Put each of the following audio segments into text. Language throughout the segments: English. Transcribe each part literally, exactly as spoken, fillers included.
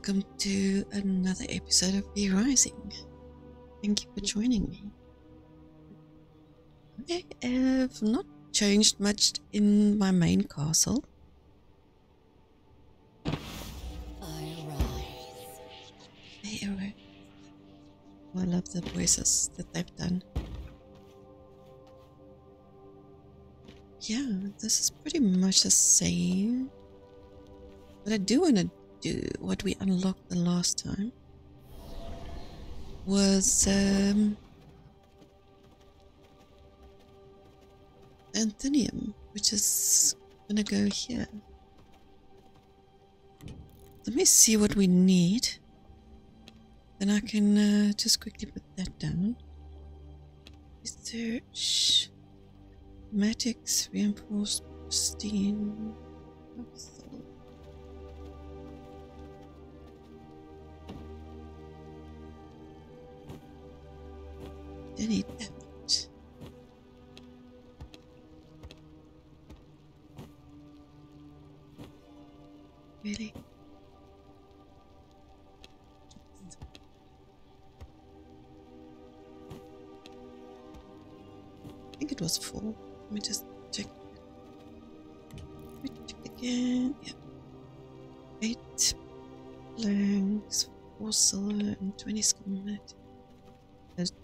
welcome to another episode of V Rising. Thank you for joining me. I have not changed much in my main castle. I rise. They arrive. Oh, I love the voices that they've done. Yeah, this is pretty much the same. But I do want to do what we unlocked the last time was um, Anthenium, which is gonna go here. Let me see what we need, then I can uh, just quickly put that down. Research, Matics, Reinforced Pristine. Oops. I need that. Really? I think it was four. Let me just check. Let me check again. Yep. Eight planks, four silver, and twenty schematics.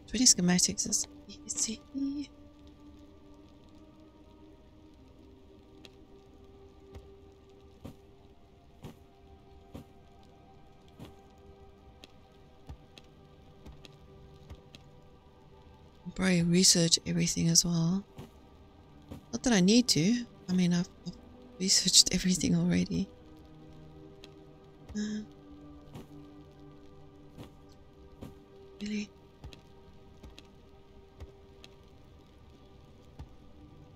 twenty schematics is easy. I'll probably research everything as well. Not that I need to. I mean, I've, I've researched everything already. Uh, really?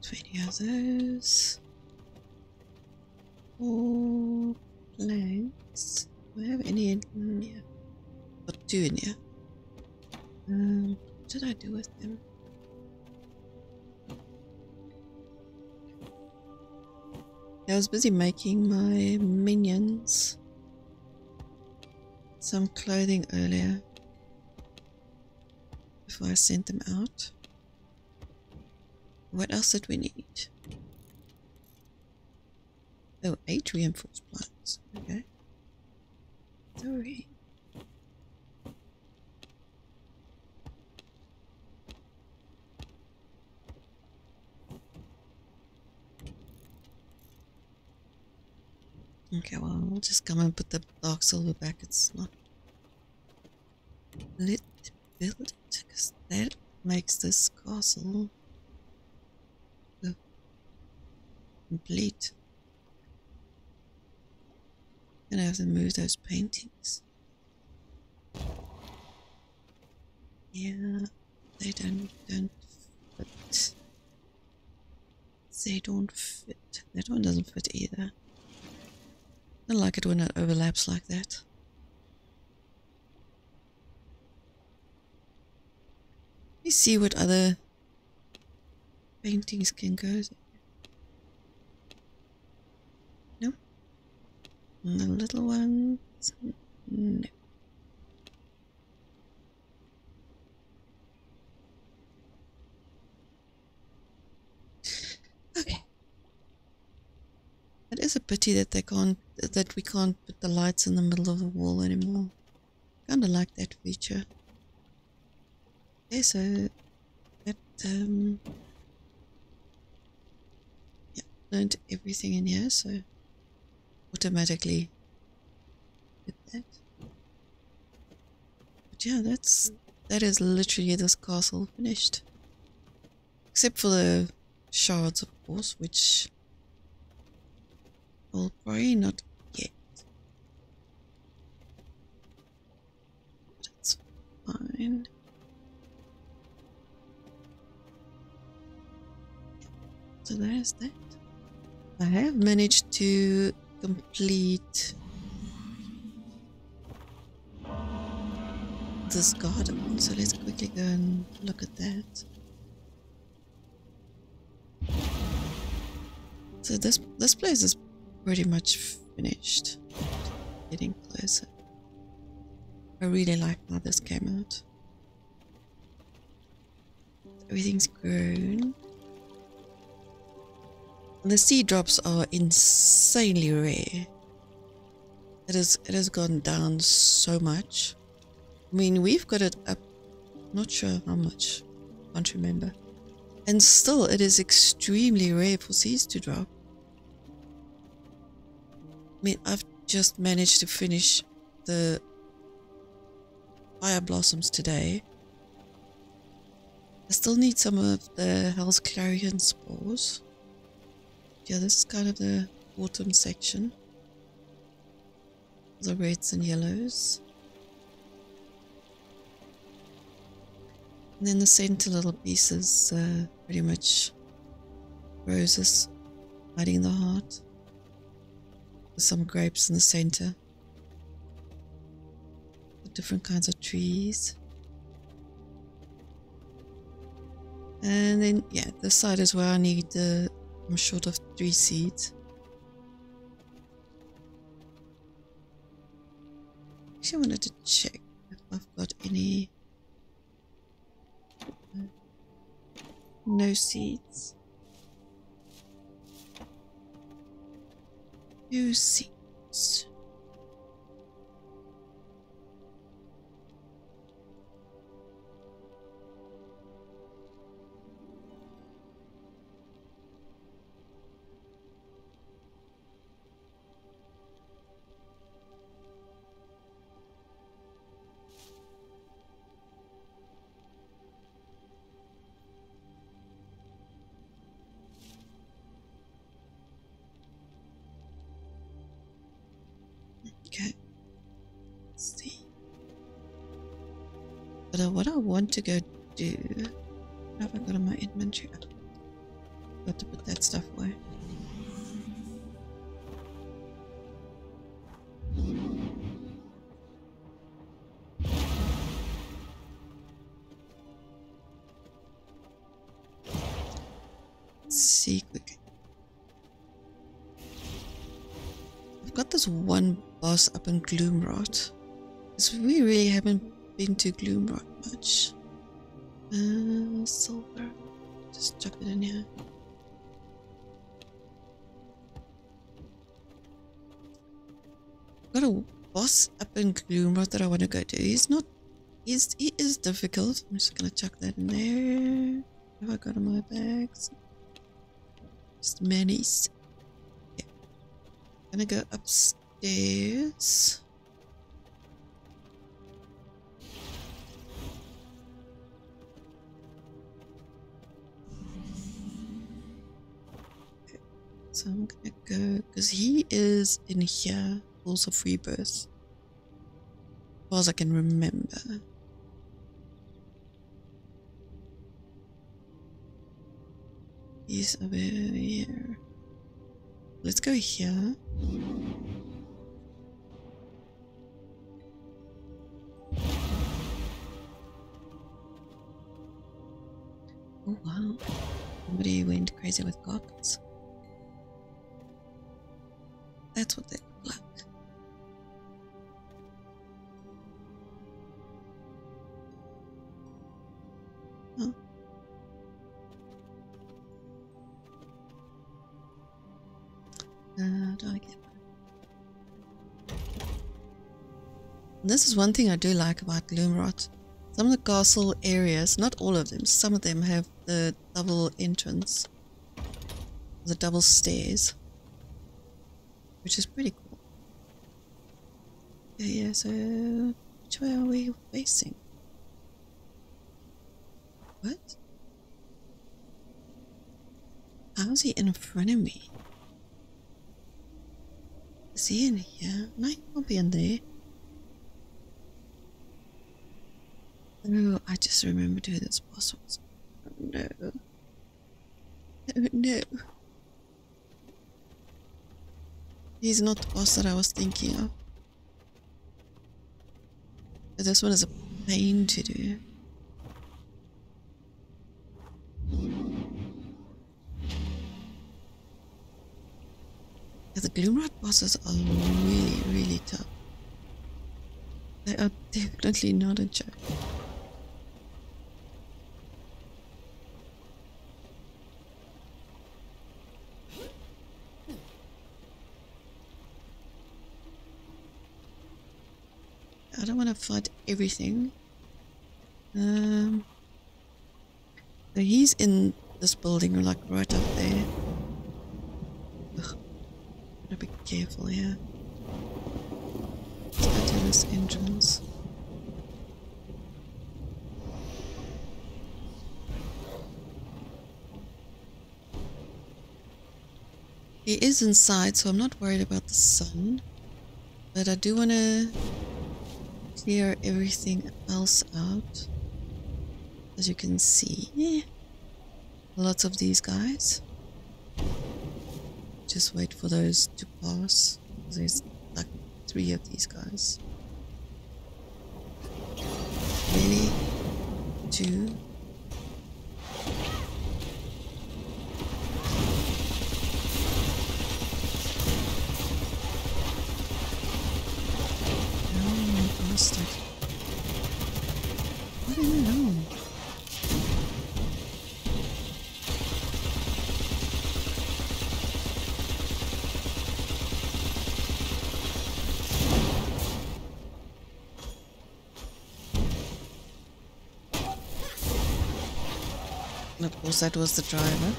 twenty others. Four planks. Do I have any in here? Got two in here. Um, what did I do with them? I was busy making my minions some clothing earlier before I sent them out. What else did we need? Oh, eight reinforced plants. Okay. Sorry. Okay, well, we'll just come and put the dark silver back. It's not lit to build it, because that makes this castle complete. I'm gonna have to move those paintings. Yeah, they don't don't fit. They don't fit. That one doesn't fit either. I don't like it when it overlaps like that. Let me see what other paintings can go. And the little ones, no. Okay. It is a pity that they can't, that we can't put the lights in the middle of the wall anymore. Kinda like that feature. Okay, so that um, yeah, learned everything in here, so automatically did that. But yeah, that's that is literally this castle finished, except for the shards, of course, which I'll probably not get, but it's fine. So there is that. I have managed to complete this garden, so let's quickly go and look at that. So this this place is pretty much finished, getting closer. I really like how this came out. Everything's grown. And the seed drops are insanely rare. It is, it has gone down so much. I mean, we've got it up, not sure how much, can't remember. And still, it is extremely rare for seeds to drop. I mean, I've just managed to finish the fire blossoms today. I still need some of the Hell's Clarion spores. Yeah, this is kind of the autumn section. The reds and yellows. And then the center little piece is uh, pretty much roses hiding the heart. With some grapes in the center. With different kinds of trees. And then, yeah, this side is where I need the. Uh, I'm short of three seeds. Actually, I wanted to check if I've got any. No seeds. Two seeds. What I want to go do, what have I got in my inventory? Got to put that stuff away. Let's see quickly. I've got this one boss up in Gloomrot. Because we really haven't been to Gloomrot much. Uh, silver. Just drop it in here. Got a boss up in Gloomrot that I want to go to. He's not. He's he is difficult. I'm just gonna chuck that in there. What have I got in my bags? Just minis. Yeah. Gonna go upstairs. So I'm gonna go, because he is in here, also free birth. As far as I can remember. He's over here. Let's go here. Oh wow. Somebody went crazy with carpets. That's what they look like. Huh. Uh, how do I get that? This is one thing I do like about Gloomrot. Some of the castle areas, not all of them, some of them have the double entrance, the double stairs. Which is pretty cool. Yeah, yeah, so which way are we facing? What? How's he in front of me? Is he in here? No, he can't be in there. Oh, I just remembered who this boss was. Oh no. Oh no. He's not the boss that I was thinking of. But this one is a pain to do. The Gloomrot bosses are really, really tough. They are definitely not a joke. I don't want to fight everything. Um, so he's in this building, like right up there. Ugh, gotta be careful here. Let's go to this entrance. He is inside, so I'm not worried about the sun, but I do want to clear everything else out. As you can see, yeah. Lots of these guys. Just wait for those to pass. There's like three of these guys. Maybe two. That was the driver.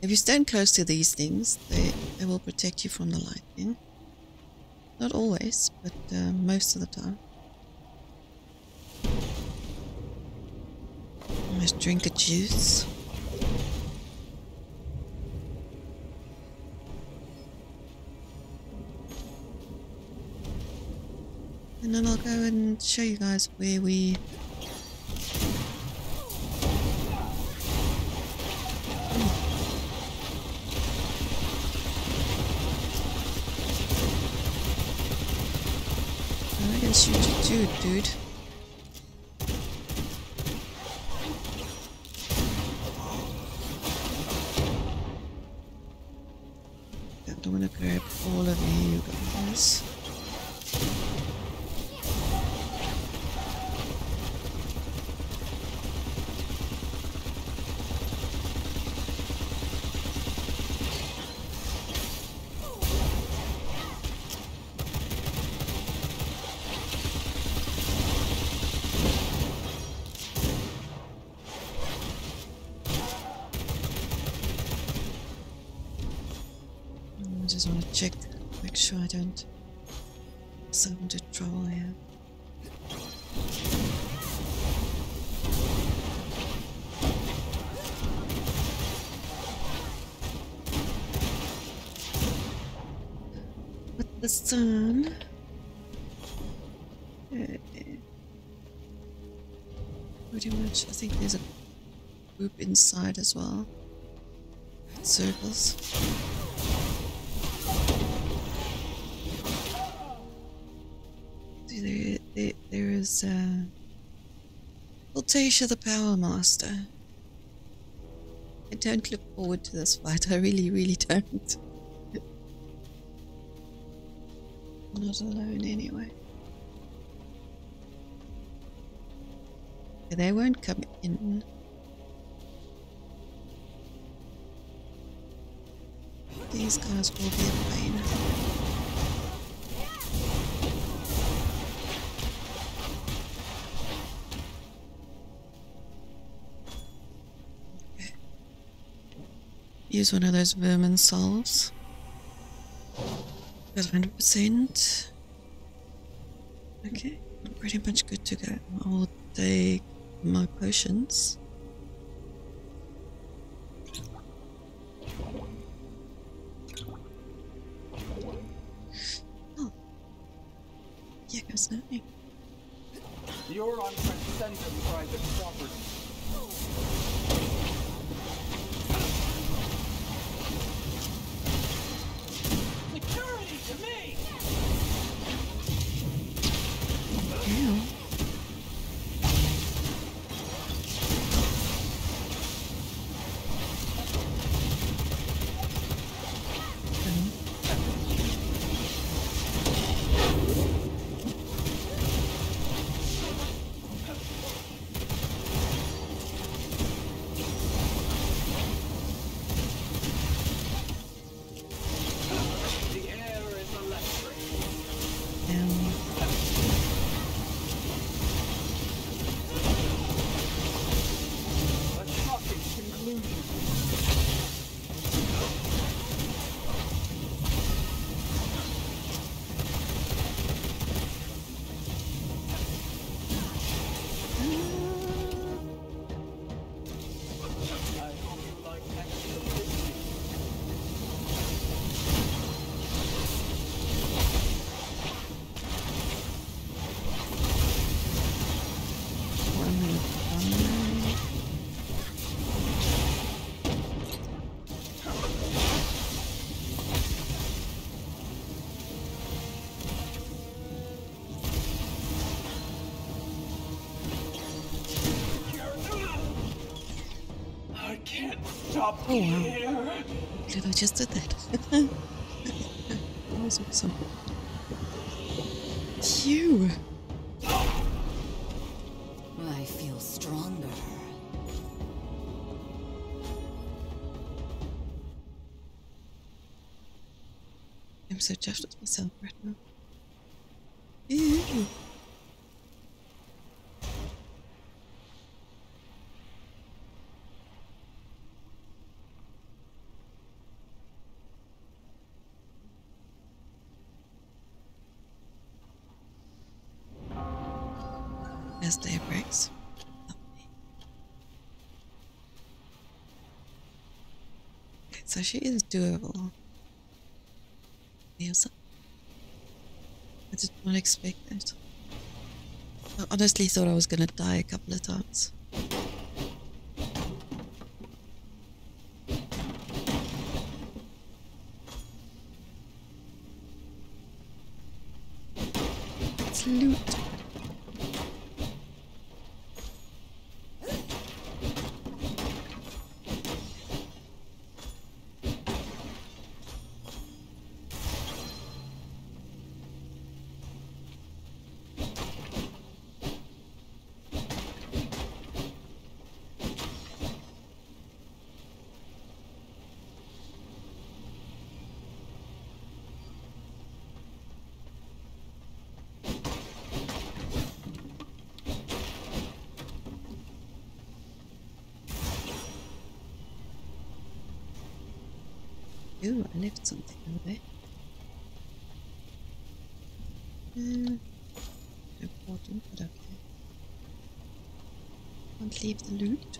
If you stand close to these things, they, they will protect you from the lightning. Not always, but uh, most of the time. Let's drink a juice. And then I'll go and show you guys where we Dude, dude. I don't want to grab all of you guys. I don't suffer into trouble here. With the sun, okay. Pretty much. I think there's a group inside as well. Circles. There, there, there is uh, Voltasia the Power Master. I don't look forward to this fight. I really, really don't. I'm not alone anyway. They won't come in. These guys will be a pain. Use one of those vermin salves. Got one hundred percent. Okay, I'm pretty much good to go. I will take my potions. Oh. Yeah, goes nothing. You're on transcendent private property. Stop oh, here. Wow. Good, I just did that. That was awesome. You. I feel stronger. I'm so chuffed with myself right now. Ew. As day breaks. Lovely. Okay, so she is doable. I did not expect that. I honestly thought I was gonna die a couple of times. It's loot. Ooh, I left something over there. Uh, important, but okay. Can't leave the loot.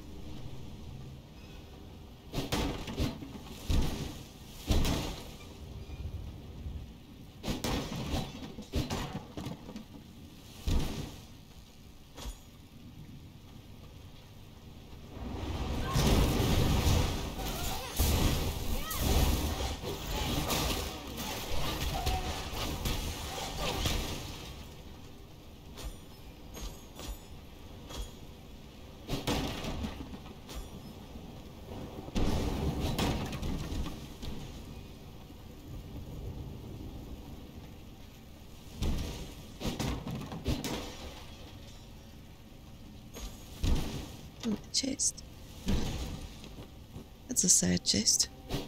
Oh, a chest. That's a sad chest. Oh,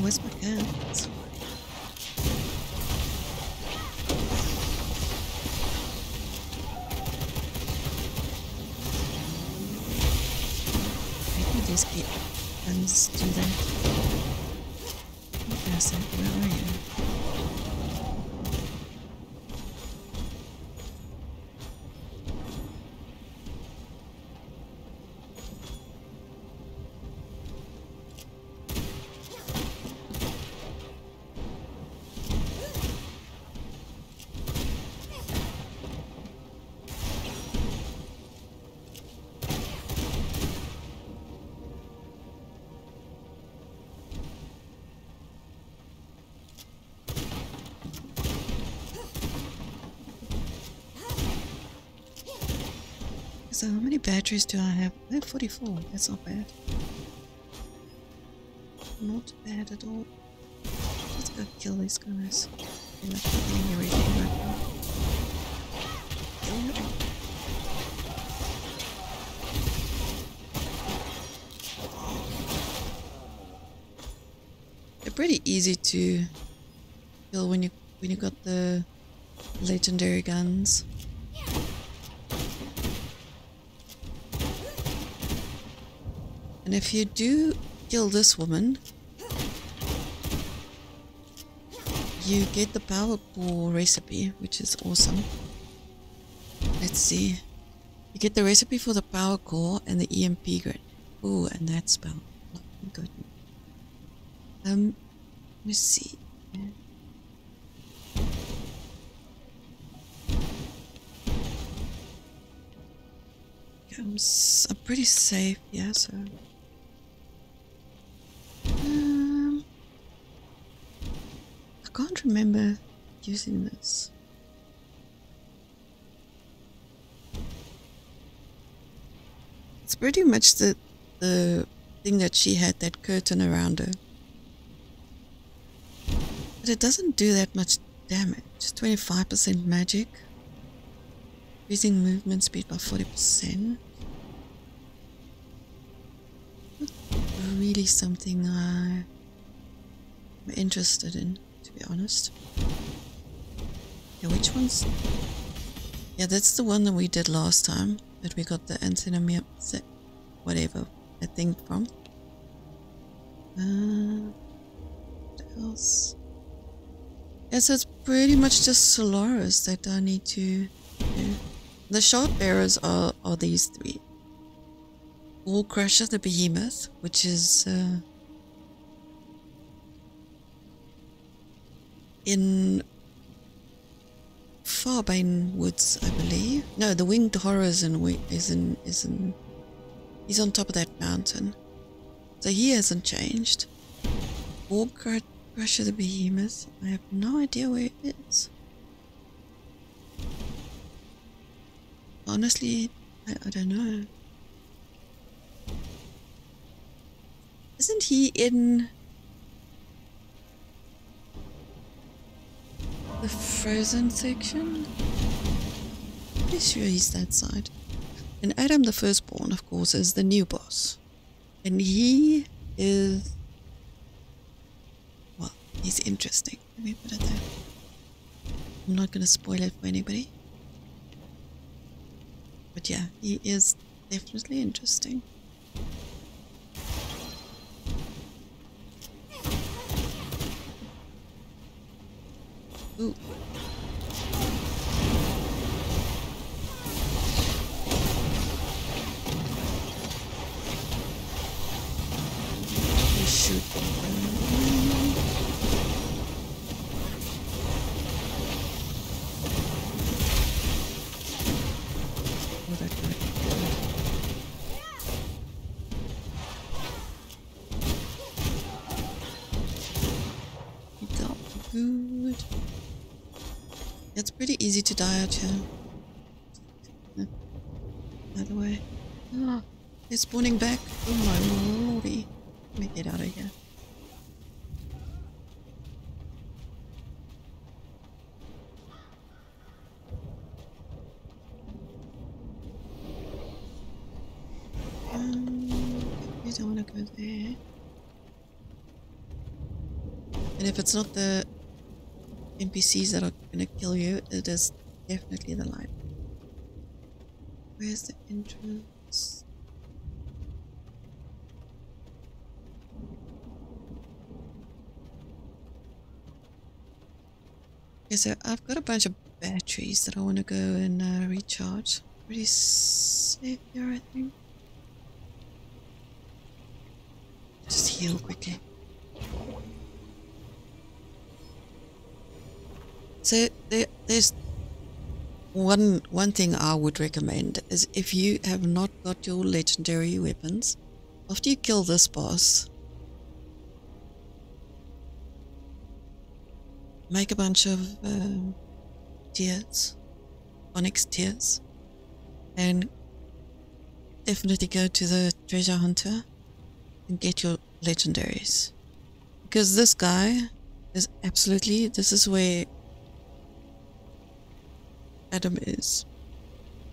where's my gun? It's do that. Wait a second, where are So how many batteries do I have? I have forty-four, that's not bad. Not bad at all. Let's go kill these guys. They're not getting everything right now. Kill them. They're pretty easy to kill when you when you got the legendary guns. And if you do kill this woman, you get the power pool recipe, which is awesome. Let's see. You get the recipe for the power core and the E M P grid. Ooh, and that spell. Oh, good. Um, let me see. Yeah, I'm, s I'm pretty safe, yeah, so... Um, I can't remember using this. It's pretty much the, the thing that she had, that curtain around her. But it doesn't do that much damage. twenty-five percent magic. Increasing movement speed by forty percent. Not really something I'm interested in, to be honest. Yeah, which ones? Yeah, that's the one that we did last time, that we got the antinomy, whatever, I think, from. Uh, what else? Yeah, so it's pretty much just Solaris that I need to do. The shard bearers are, are these three. Wall Crusher, the behemoth, which is uh, in Farbane Woods, I believe. No, the Winged Horror is in, is in, is in, he's on top of that mountain. So he hasn't changed. Orb Crusher, the behemoth, I have no idea where it is. Honestly, I, I don't know. Isn't he in the frozen section? Pretty sure he's that side. And Adam the Firstborn, of course, is the new boss. And he is... well, he's interesting. Let me put it there. I'm not going to spoil it for anybody. But yeah, he is definitely interesting. Ooh. Shoot. It's pretty easy to die out here. By the way, ah, they're spawning back. Oh my lordy! Let me get out of here. Um, I don't want to go there. And if it's not the N P Cs that are gonna kill you, it is definitely the light. Where's the entrance? Okay, so I've got a bunch of batteries that I want to go and uh, recharge. Pretty safe here, I think. Just heal quickly. So there, there's one one thing I would recommend is, if you have not got your legendary weapons, after you kill this boss, make a bunch of um, tears, onyx tears, and definitely go to the treasure hunter and get your legendaries, because this guy is absolutely, this is where Adam is.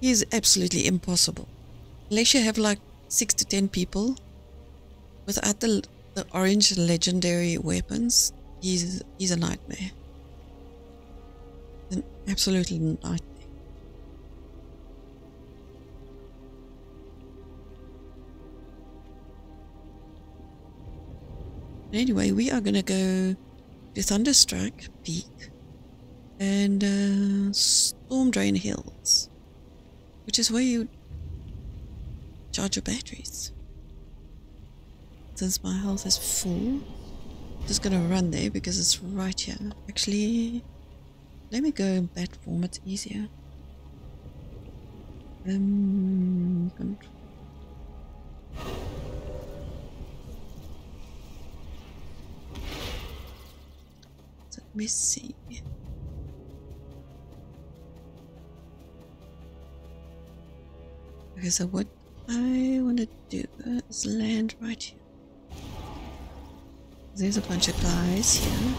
He is absolutely impossible. Unless you have like six to ten people without the, the orange legendary weapons, he's he's a nightmare. An absolute nightmare. Anyway, we are gonna go to Thunderstrike Peak and uh, Storm Drain Hills, which is where you charge your batteries. Since my health is full, I'm just gonna run there because it's right here. Actually, let me go in bat form, it's easier. Um, me see. Okay, so what I want to do is land right here. There's a bunch of guys here.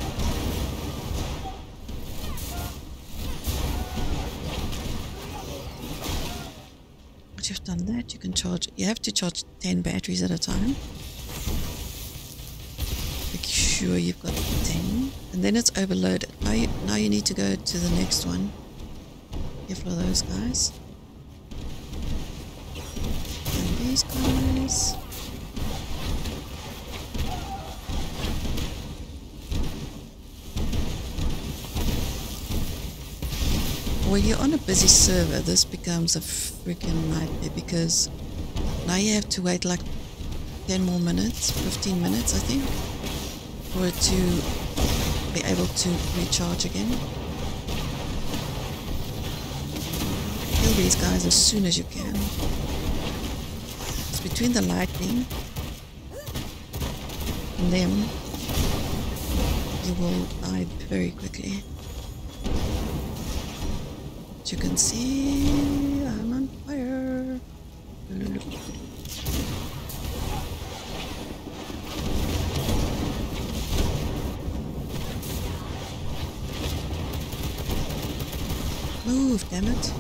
Once you've done that, you can charge. You have to charge ten batteries at a time. Make sure you've got ten, and then it's overloaded. Now you, now you need to go to the next one. Careful of those guys. Guys. When you're on a busy server, this becomes a freaking nightmare because now you have to wait like ten more minutes, fifteen minutes I think, for it to be able to recharge again. Kill these guys as soon as you can. Between the lightning and them, you will die very quickly. As you can see, I'm on fire. Move, damn it.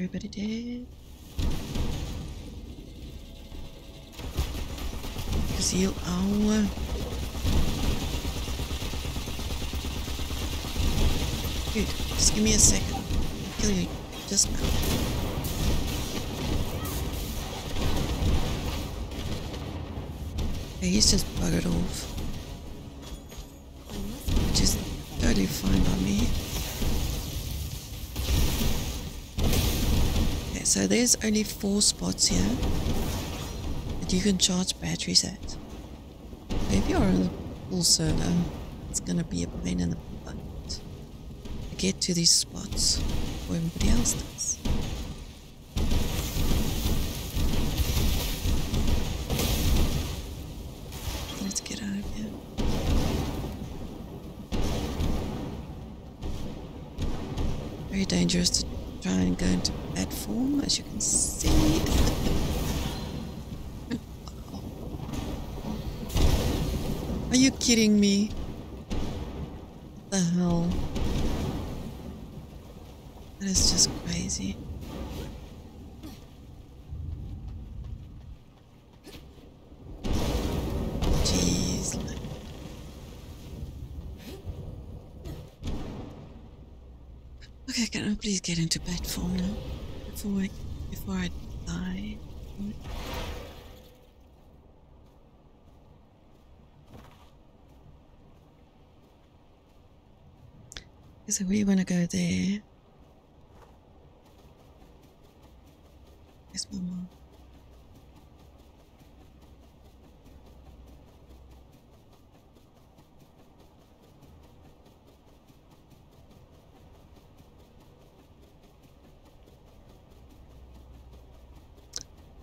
Everybody dead. Because you are. Dude, just give me a second. I'll kill you just now. Yeah, he's just buggered off. Which is totally fine by me. So there's only four spots here that you can charge batteries at. If you're on the full server, it's gonna be a pain in the butt to get to these spots where everybody else does. Let's get out of here. Very dangerous to try and go into platform, as you can see. Are you kidding me? What the hell? That is just crazy. Please get into platform now before I, before I die. So we want to go there. There's one more.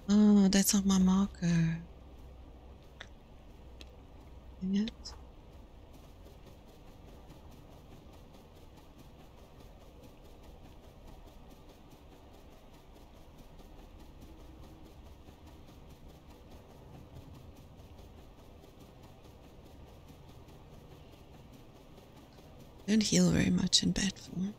Oh, that's not my marker. Dang it. Don't heal very much in bat form.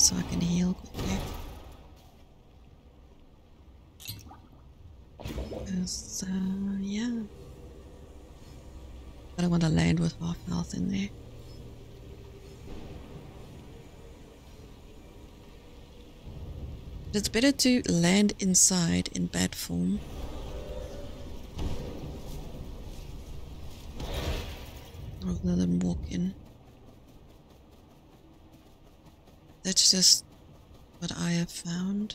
So I can heal quickly. So uh, yeah, I don't want to land with half health in there. It's better to land inside in bat form. Rather than walk in. That's just what I have found.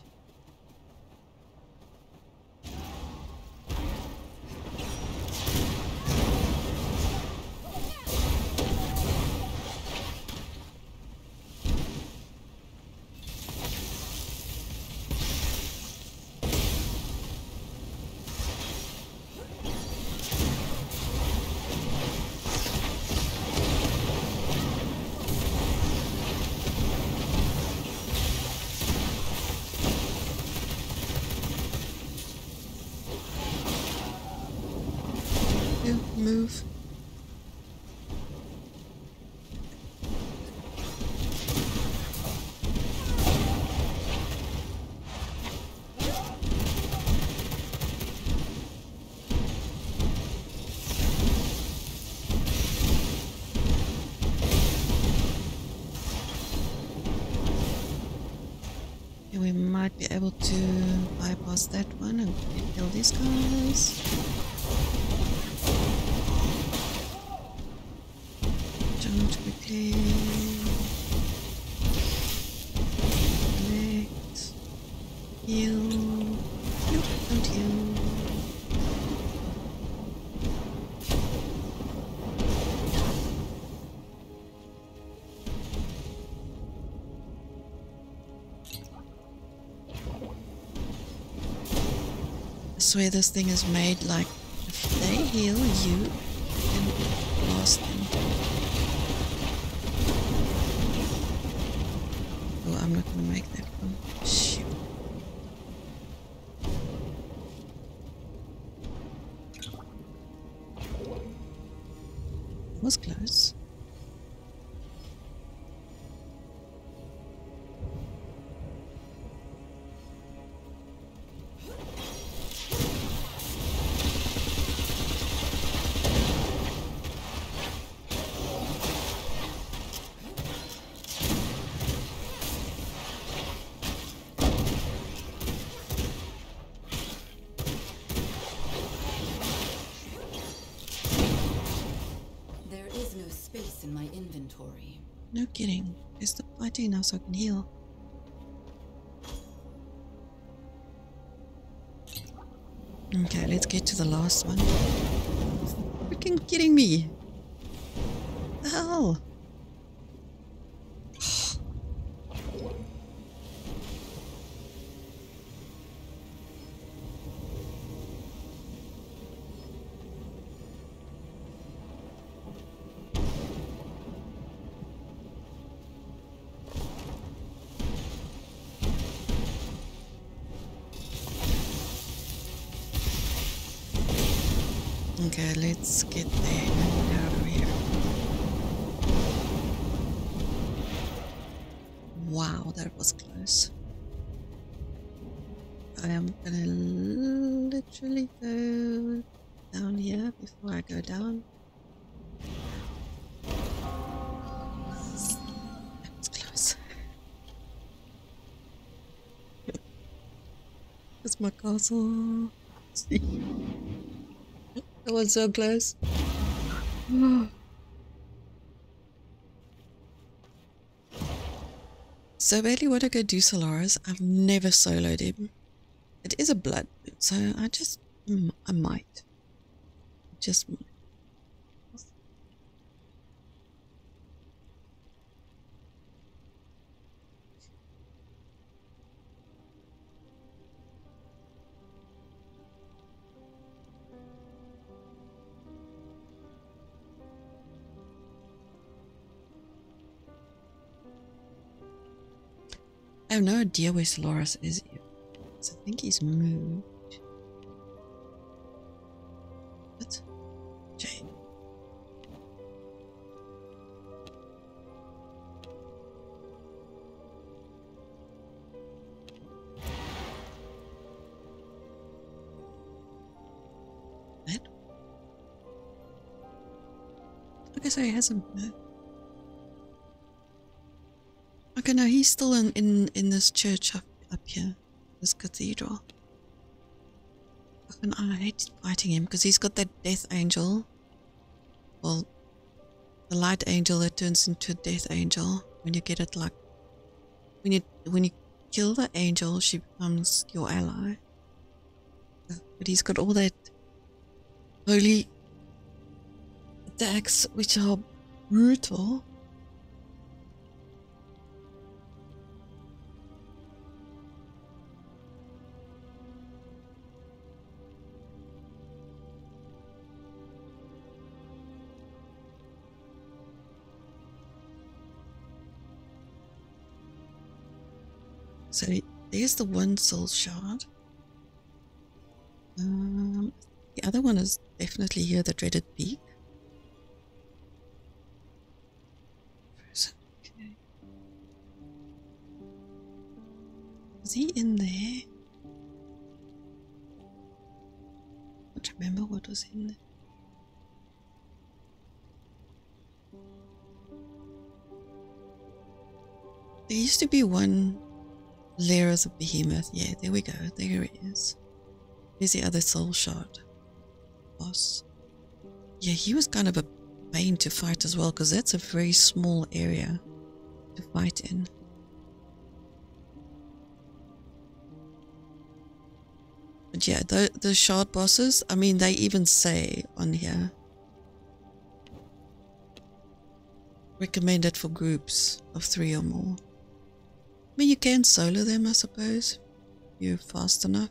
Move. Yeah, we might be able to bypass that one and kill these guys. Quickly collect, heal, nope, don't heal. I swear this thing is made like, if they heal you, then blast them. I'm not gonna make that one. Shoot. That was close. No kidding. I stop fighting now so I can heal. Okay, let's get to the last one. Freaking kidding me! What the hell? Okay, let's get there and out of here. Wow, that was close. I am gonna literally go down here before I go down. That was close. That's my castle. That was so close. So badly want to go do Solaris. I've never soloed him. It is a blood, so I just I might. Just might. I have no idea where Solaris is, so I think he's moved. What? Jane. What? I guess he hasn't moved. Okay, no, he's still in, in, in this church up, up here. this cathedral. Fucking, I hate fighting him because he's got that death angel. Well, the light angel that turns into a death angel. When you get it, like, when you when you kill the angel, she becomes your ally. But he's got all that holy attacks, which are brutal. So there's the one soul shard. Um, the other one is definitely here, the dreaded peak. Okay. Is he in there? I don't remember what was in there. There used to be one layer of the behemoth. Yeah, there we go. There it is. There's the other soul shard. Boss. Yeah, he was kind of a pain to fight as well, because that's a very small area to fight in. But yeah, the, the shard bosses, I mean, they even say on here, recommended for groups of three or more. I mean, you can solo them, I suppose, if you're fast enough.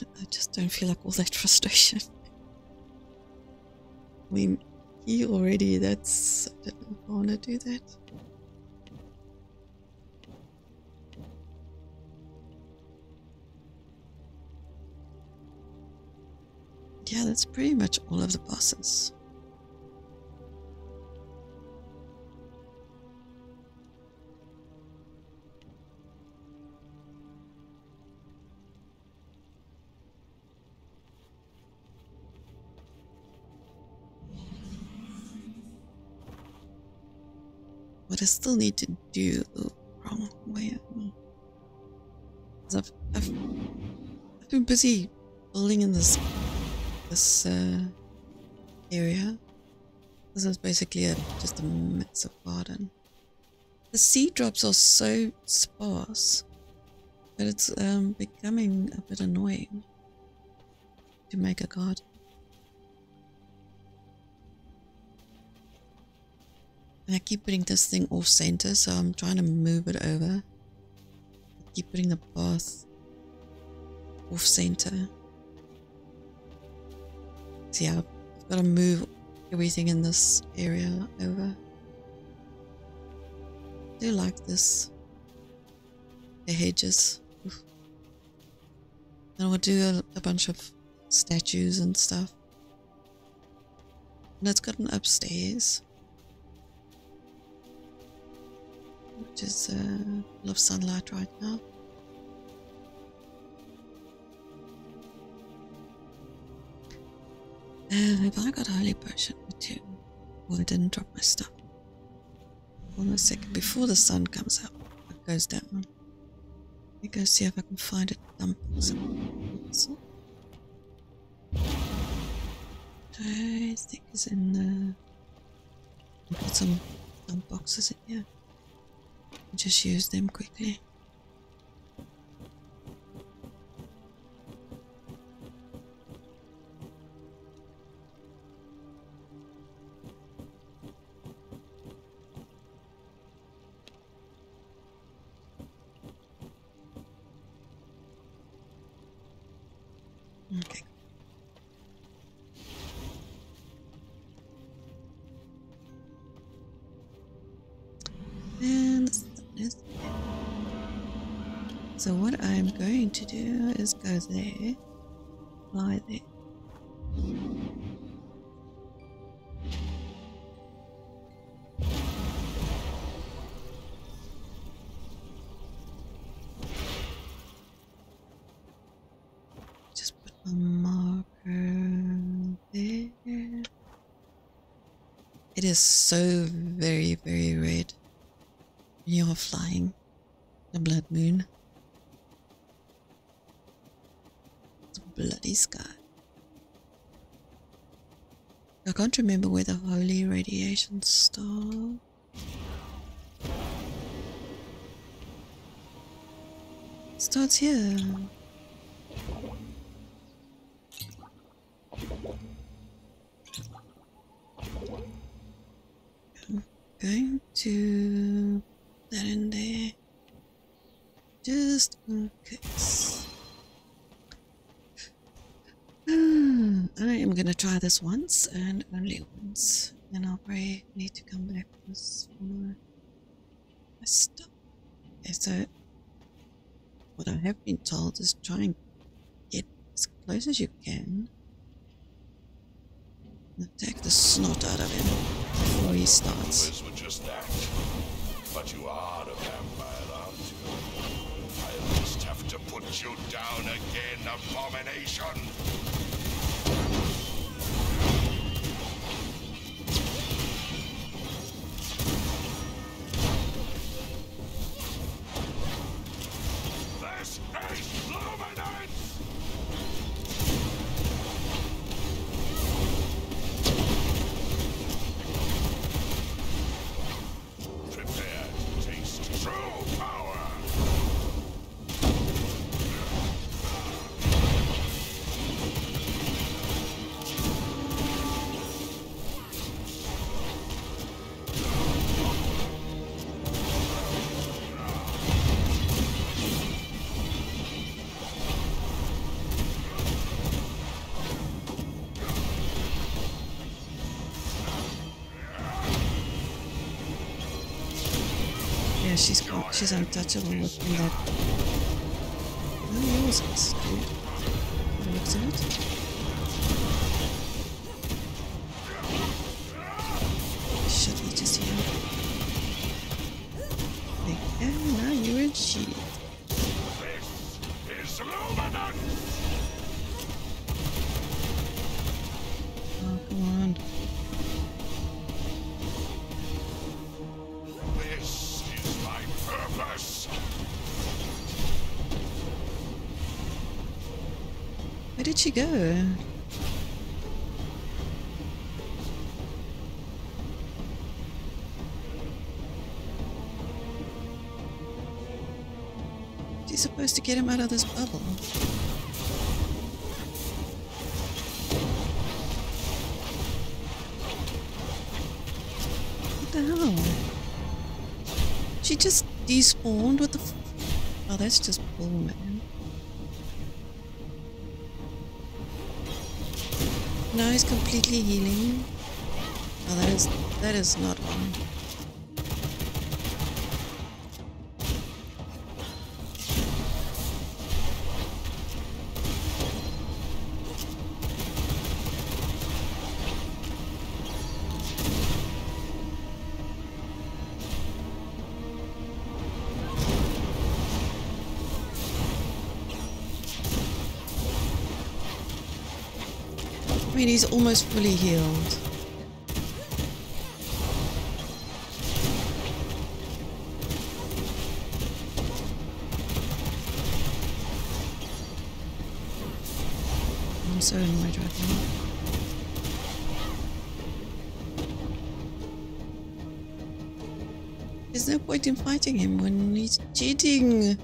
I just don't feel like all that frustration. I mean, he already, that's... I don't want to do that. Yeah, that's pretty much all of the bosses. But I still need to do the wrong way. I've, I've, I've been busy building in this this uh, area. This is basically a, just a massive garden. The seed drops are so sparse that it's um, becoming a bit annoying to make a garden. And I keep putting this thing off center, so I'm trying to move it over. I keep putting the path off center. See, I've got to move everything in this area over. I do like this. The hedges. Oof. And I'll do a, a bunch of statues and stuff. And it's got an upstairs, which is a uh, full of sunlight right now. And have I got a holy potion or two? Well, I didn't drop my stuff. Hold on a second, before the sun comes up, it goes down. Let me go see if I can find it. Dump some. I think it's in the... I've got some dump boxes in here. Just use them quickly. Okay. So what I'm going to do is go there, fly there. Just put my marker there. It is so very, very red. You're flying. The blood moon. The bloody sky. I can't remember where the holy radiation star. It starts here. I'm going to put that in there just in case. Hmm, I am going to try this once and only once, and I'll probably need to come back to this one. I stop. Okay, so what I have been told is try and get as close as you can and attack the snot out of him before he starts. But you are a vampire, aren't you? I'll just have to put you down again, abomination! She's she's untouchable within that. Oh, yours is good. What looks at it. Shit, we just hear him. Like, oh, now you're in sheep. Oh, come on. Where did she go? She's supposed to get him out of this bubble. What the hell? She just despawned with the f oh, that's just bull, man. Now he's completely healing. Oh, that is that is not on. I mean, he's almost fully healed. I'm so annoyed right now. There's no point in fighting him when he's cheating.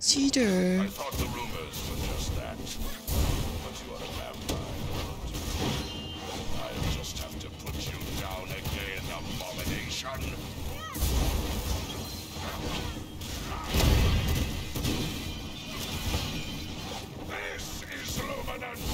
Cheater. I thought the rumors were just that. But you are a vampire. I'll just have to put you down again, abomination. This is luminance.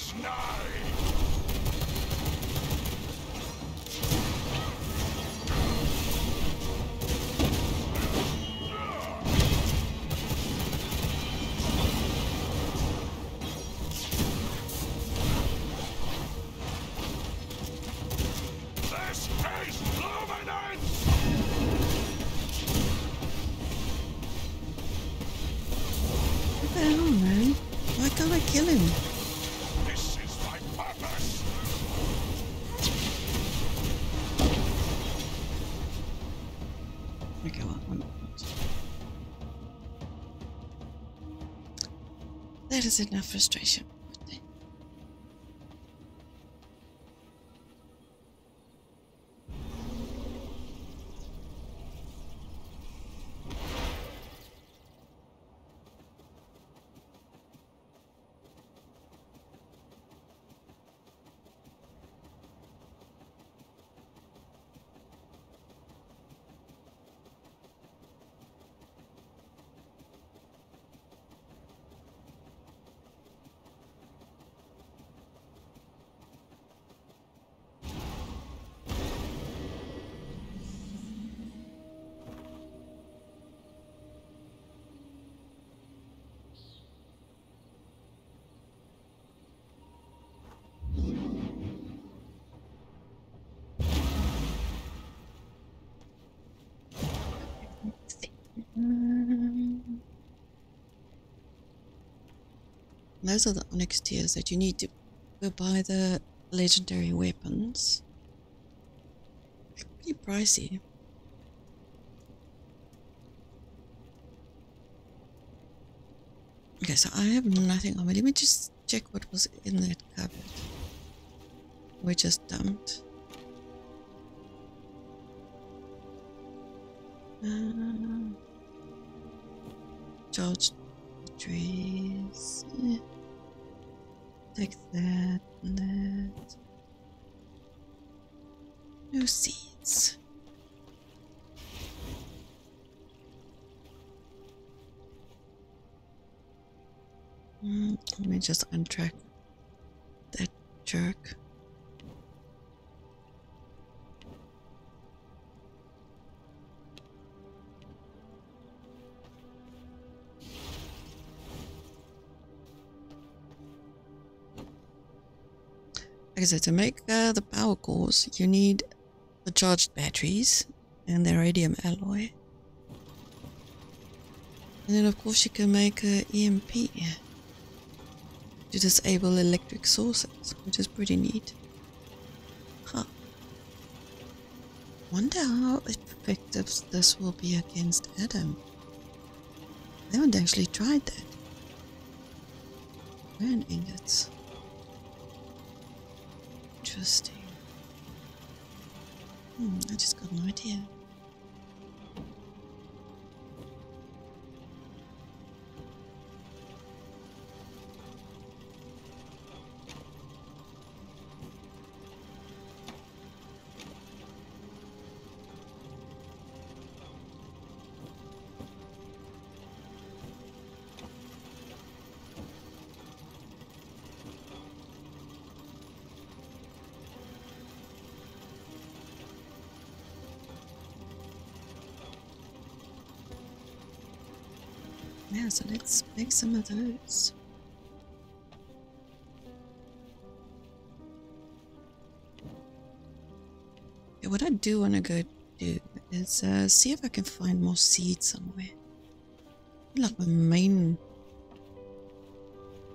is nigh! That is enough frustration. Those are the onyx tears that you need to go buy the legendary weapons. They're pretty pricey. Okay, so I have nothing on me. Let me just check what was in that cupboard. We just dumped. Um, charged trees. Yeah. Take that and that. No seeds. Mm, let me just untrack that jerk. Okay, so to make uh, the power cores, you need the charged batteries and their radium alloy. And then of course you can make an E M P to disable electric sources, which is pretty neat. Huh. Wonder how effective this will be against Adam. I haven't actually tried that. Iron ingots. Interesting. Hmm, I just got no idea. Yeah, so let's make some of those. Yeah, what I do want to go do is uh, see if I can find more seeds somewhere. Like my main,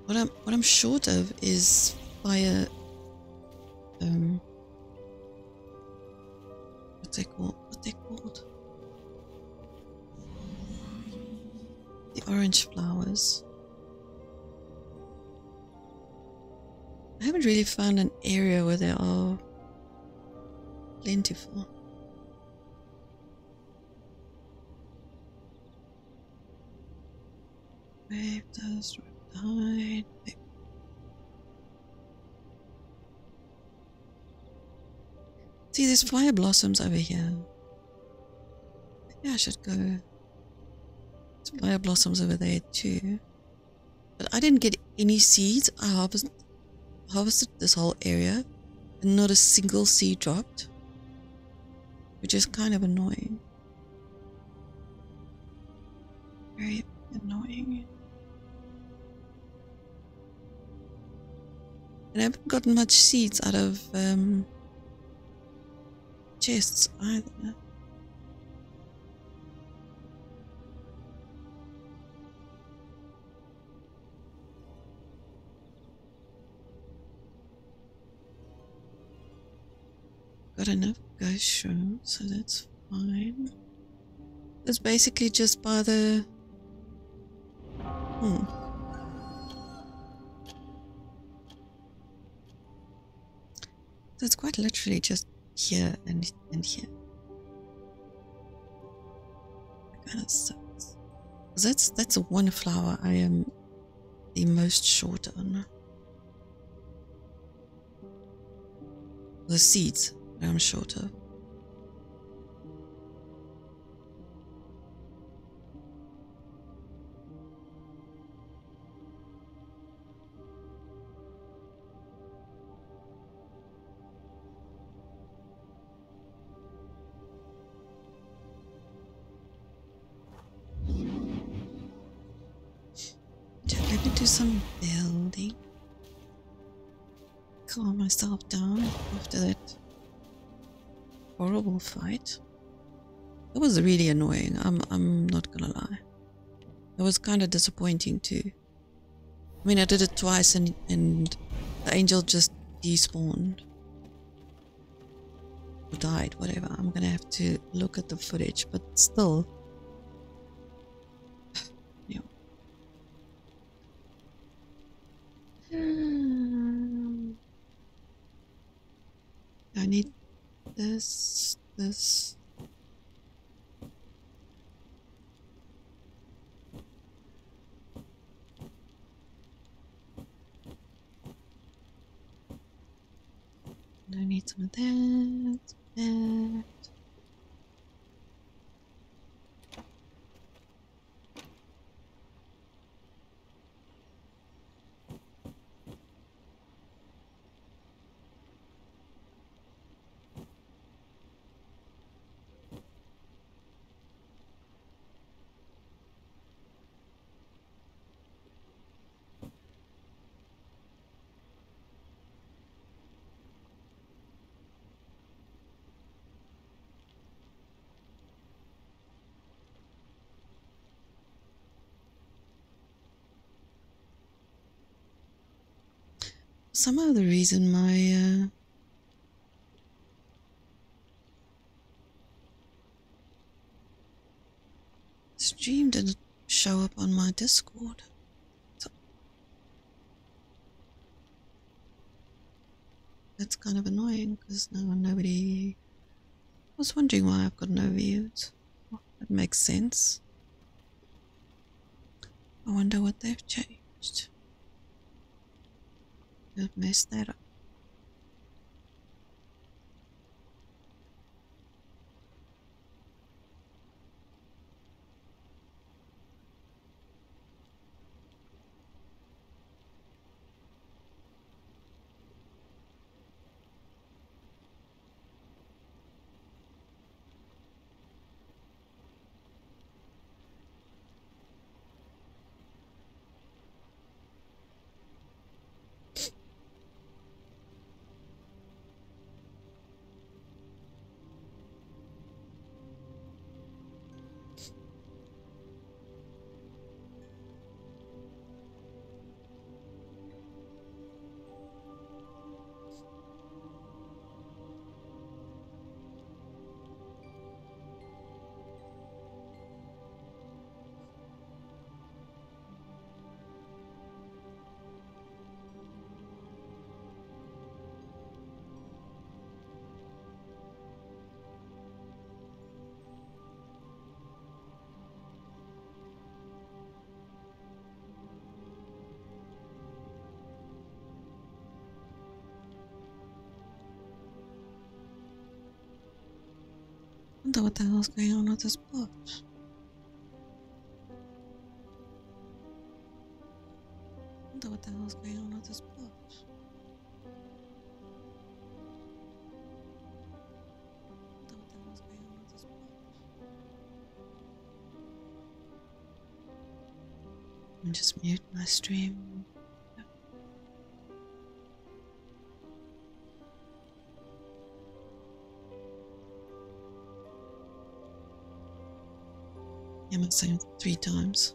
what I'm what I'm short of is fire. Um, what's it called? What they called? Orange flowers. I haven't really found an area where they are plentiful. Wave those right behind. See, there's fire blossoms over here. Maybe I should go. Fire blossoms over there too, but I didn't get any seeds. I harvest, harvested this whole area and not a single seed dropped, which is kind of annoying. Very annoying. And I haven't gotten much seeds out of um, chests either. Got enough guys shown, so that's fine. It's basically just by the hmm. So it's quite literally just here and and here. That kind of sucks. That's that's one flower I am the most short on. The seeds. I'm shorter. Let me do some building. Calm myself down after that horrible fight. It was really annoying. I'm I'm not gonna lie. It was kind of disappointing too. I mean, I did it twice, and and the angel just despawned or died, whatever. I'm gonna have to look at the footage, but still. Yeah. I need. This, this. And I need some of that, that. Some other reason my uh, stream didn't show up on my Discord. So that's kind of annoying because now nobody. I was wondering why I've got no views. Well, that makes sense. I wonder what they've changed. I've messed that up. I wonder what the hell's going on with this box. I wonder what the hell's going on with this box. Let me just mute my stream. Yeah, I'm saying three times.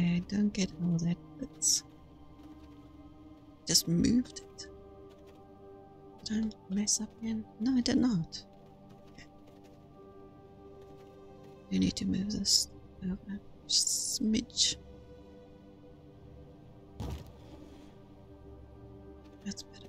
I don't get all that, but just moved it. Don't mess up again. No, I did not. Okay. You need to move this over a smidge. That's better.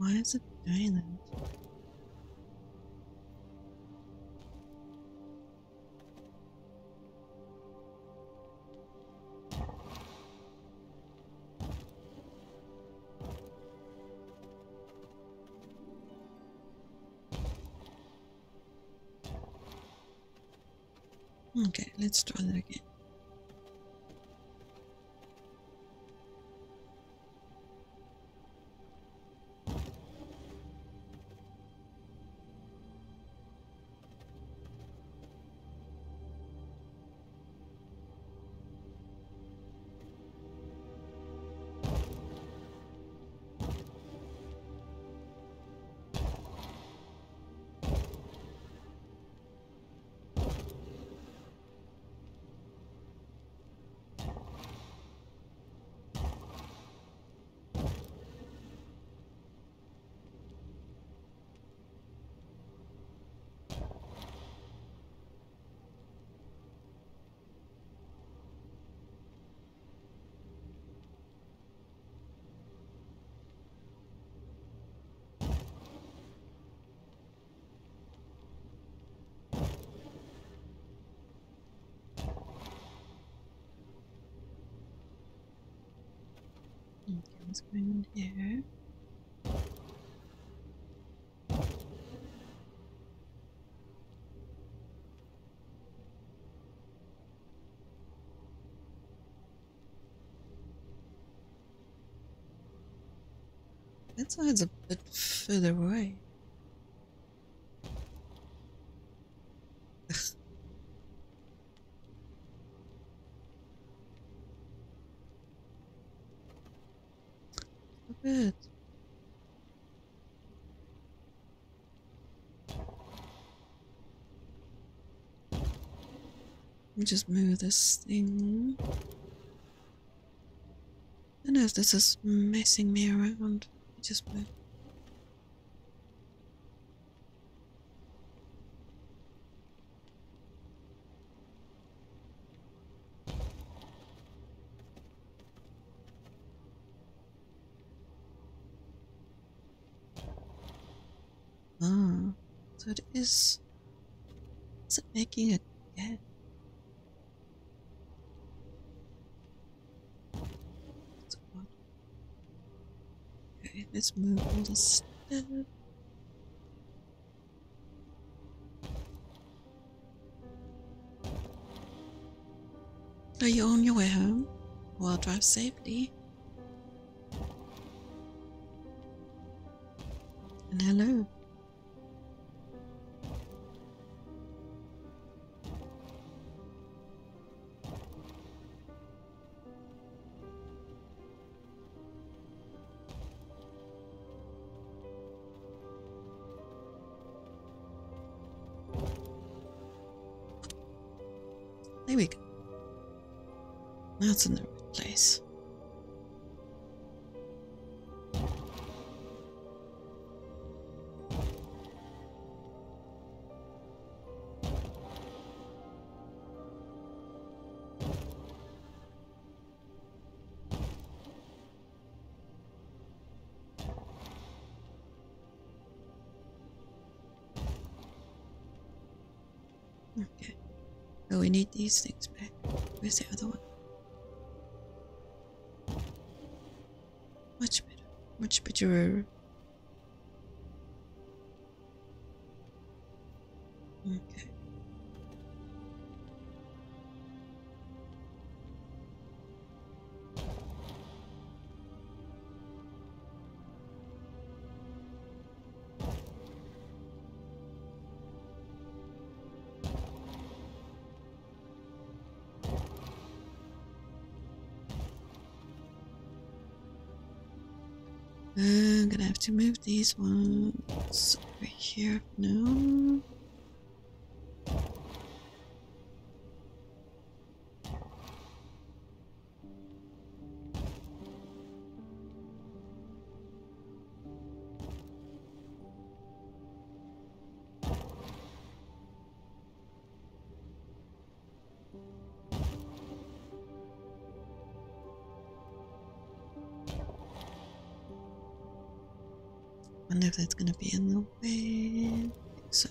Why is it doing that? Okay, let's try that again. What's going on here? That side's a bit further away. Let me just move this thing. I don't know if this is messing me around. Let me just move. Ah, so it is. Is it making a gap? Okay, let's move all the stuff. Are you on your way home? Well, drive safely. And hello. That's in the right place. Okay. So we need these things back. Where's the other one? Much better, much better. Okay. I'm gonna have to move these ones over here now. I wonder if that's gonna be in the way. So,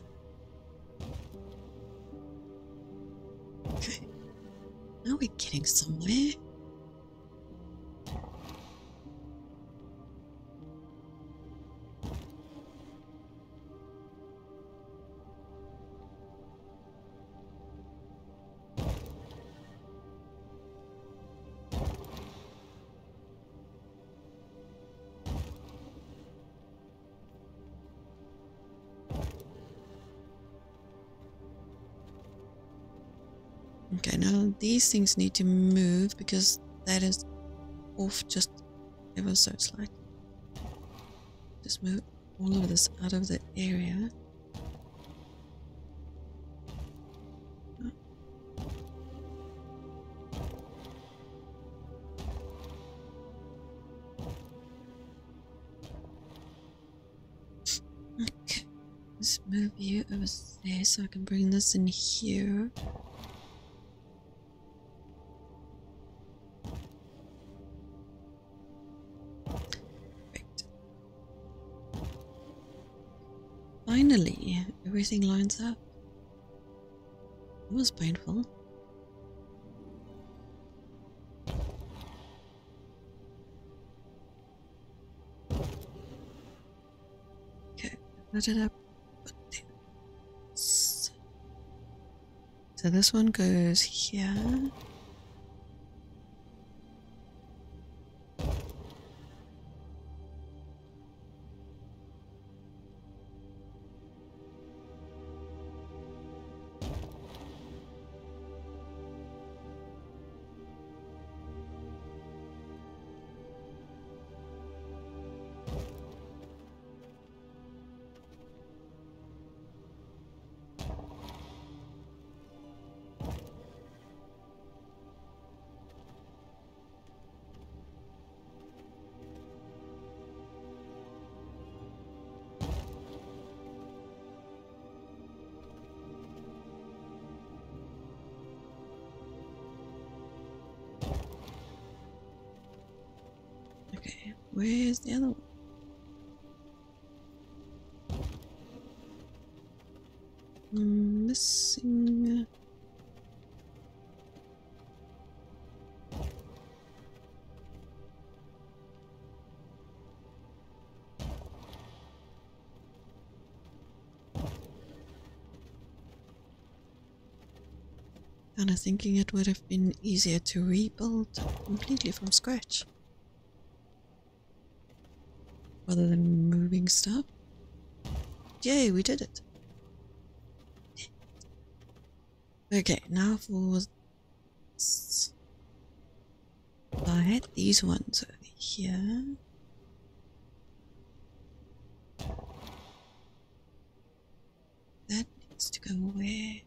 okay, now we're getting somewhere. Okay, now these things need to move because that is off just ever so slightly. Just move all of this out of the area. Okay, let's move you over there so I can bring this in here. Finally, everything lines up. It was painful. Okay, let it up. So this one goes here. Where's the other one? I'm missing. Kinda thinking it would have been easier to rebuild completely from scratch, rather than moving stuff. Yay, we did it! Okay, now for... I had these ones over here. That needs to go away.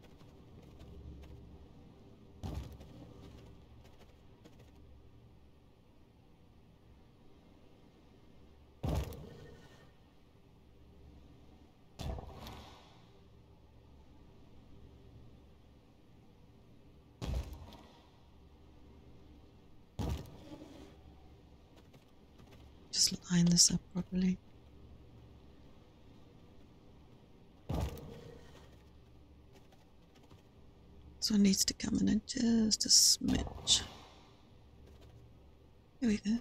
Line this up properly. This one needs to come in in just a smidge. Here we go.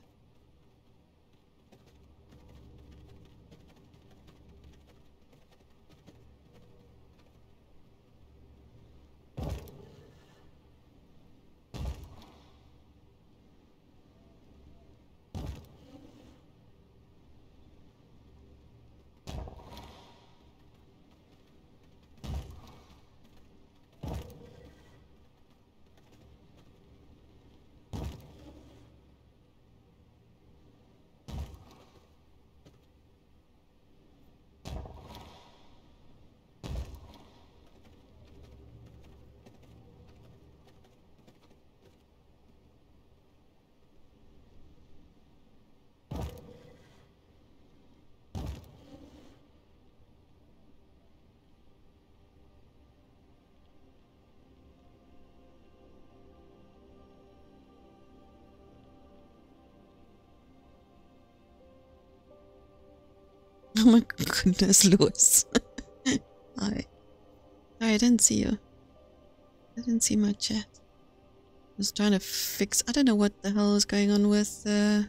Oh my goodness, Lewis. Hi. Sorry, I didn't see you. I didn't see my chat. I was trying to fix... I don't know what the hell is going on with... Uh,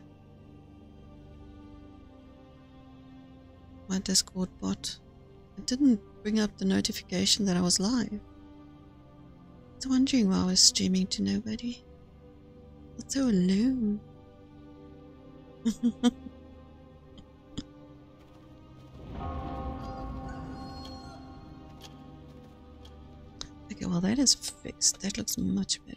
my Discord bot. It didn't bring up the notification that I was live. I was wondering why I was streaming to nobody. It's so alone. Well, that is fixed. That looks much better.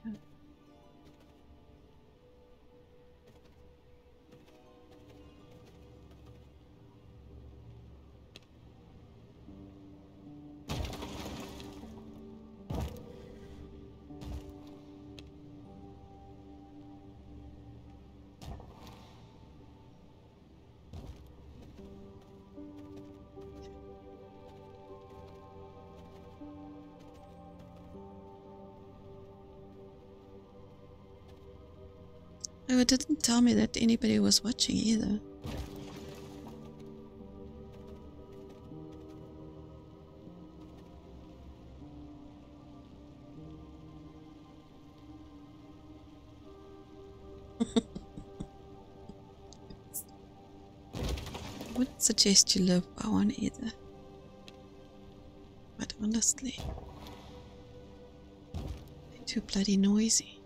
It didn't tell me that anybody was watching either. I wouldn't suggest you live by one either. But honestly, they're too bloody noisy.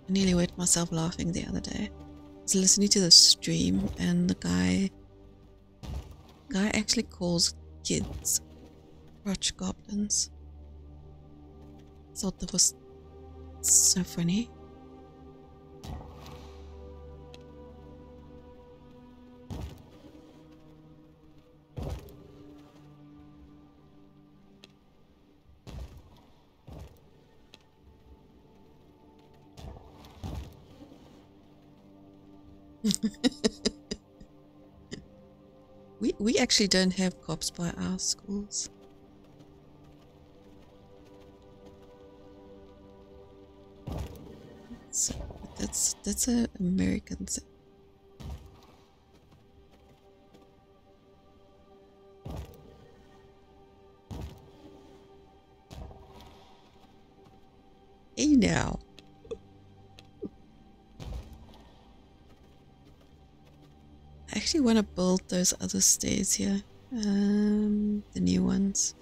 I nearly wet myself laughing the other day. I was listening to the stream and the guy guy actually calls kids crotch goblins. I thought that was so funny. we we actually don't have cops by our schools. That's that's a American thing. Hey now. I actually want to build those other stairs here. Um, the new ones.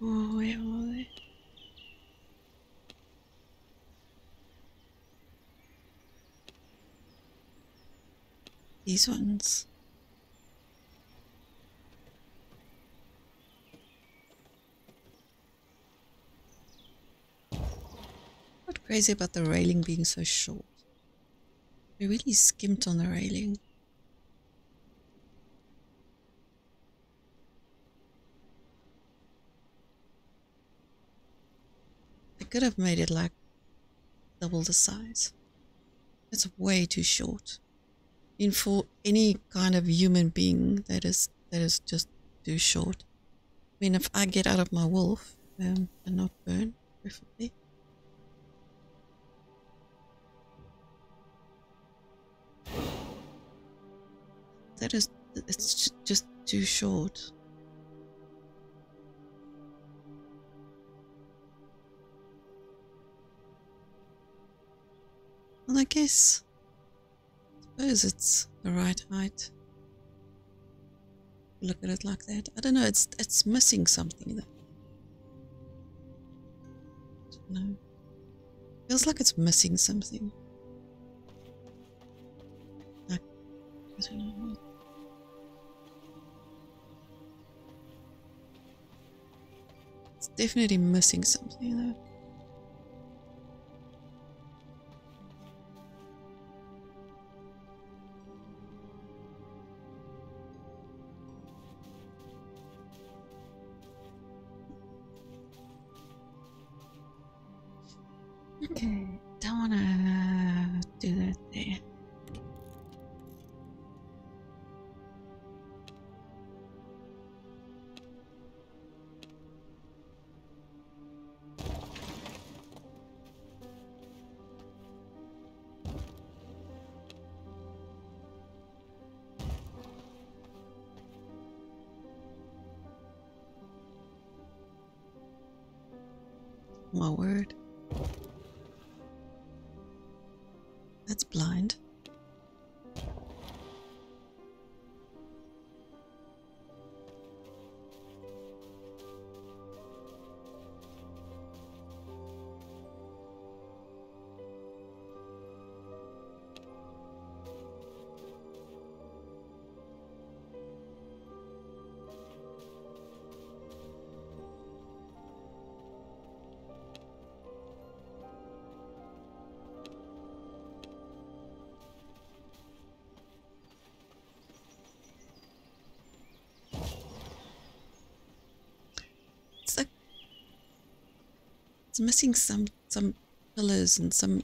Oh, where are they? These ones. What's crazy about the railing being so short? They really skimped on the railing. Could have made it like double the size. It's way too short. And for any kind of human being, that is that is just too short. I mean, if I get out of my wolf um, and not burn, perfectly. That is, it's just too short. Well, I guess, I suppose it's the right height. Look at it like that. I don't know, it's it's missing something though. I don't know. Feels like it's missing something. Like, I don't know. It's definitely missing something though. My word. That's blind. Missing some some pillars and some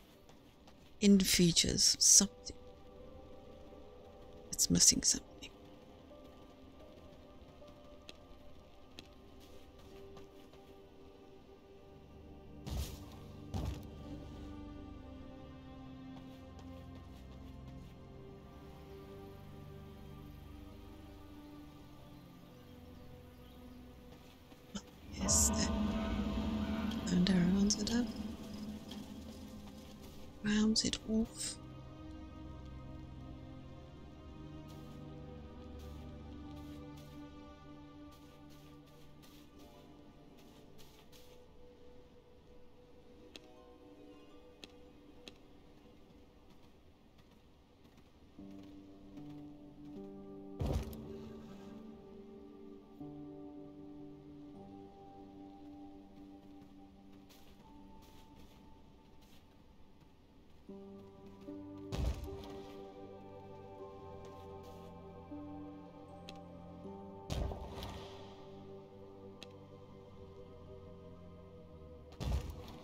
end features, something. It's missing something. It off.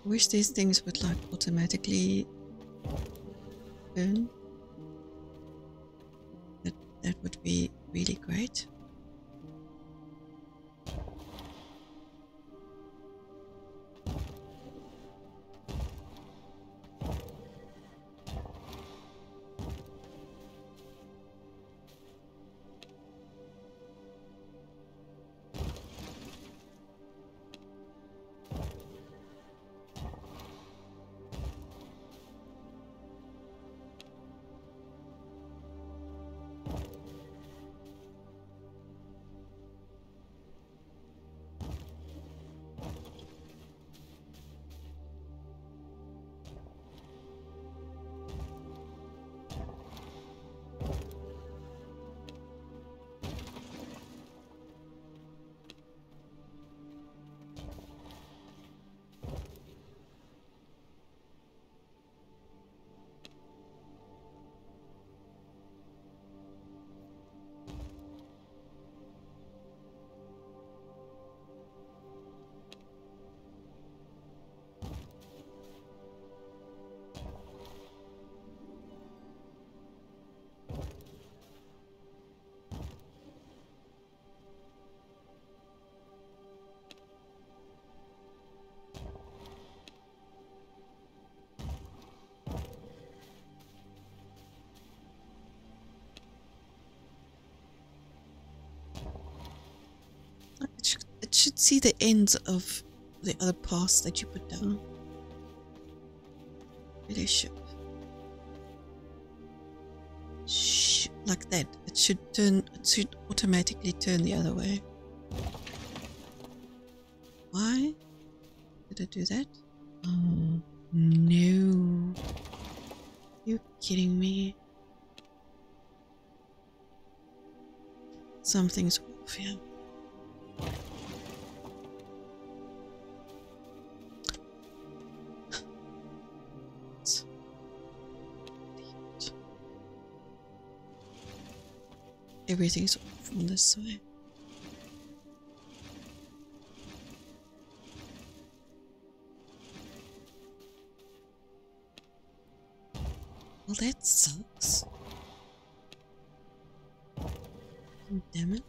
I wish these things would like automatically burn. That, that would be really great. it should see the ends of the other paths that you put down. Really should. Shh, like that. It should turn, it should automatically turn the other way. Why did I do that? Oh no. You're kidding me. Something's off here. Everything's off from this side. Well, that sucks. Damn it.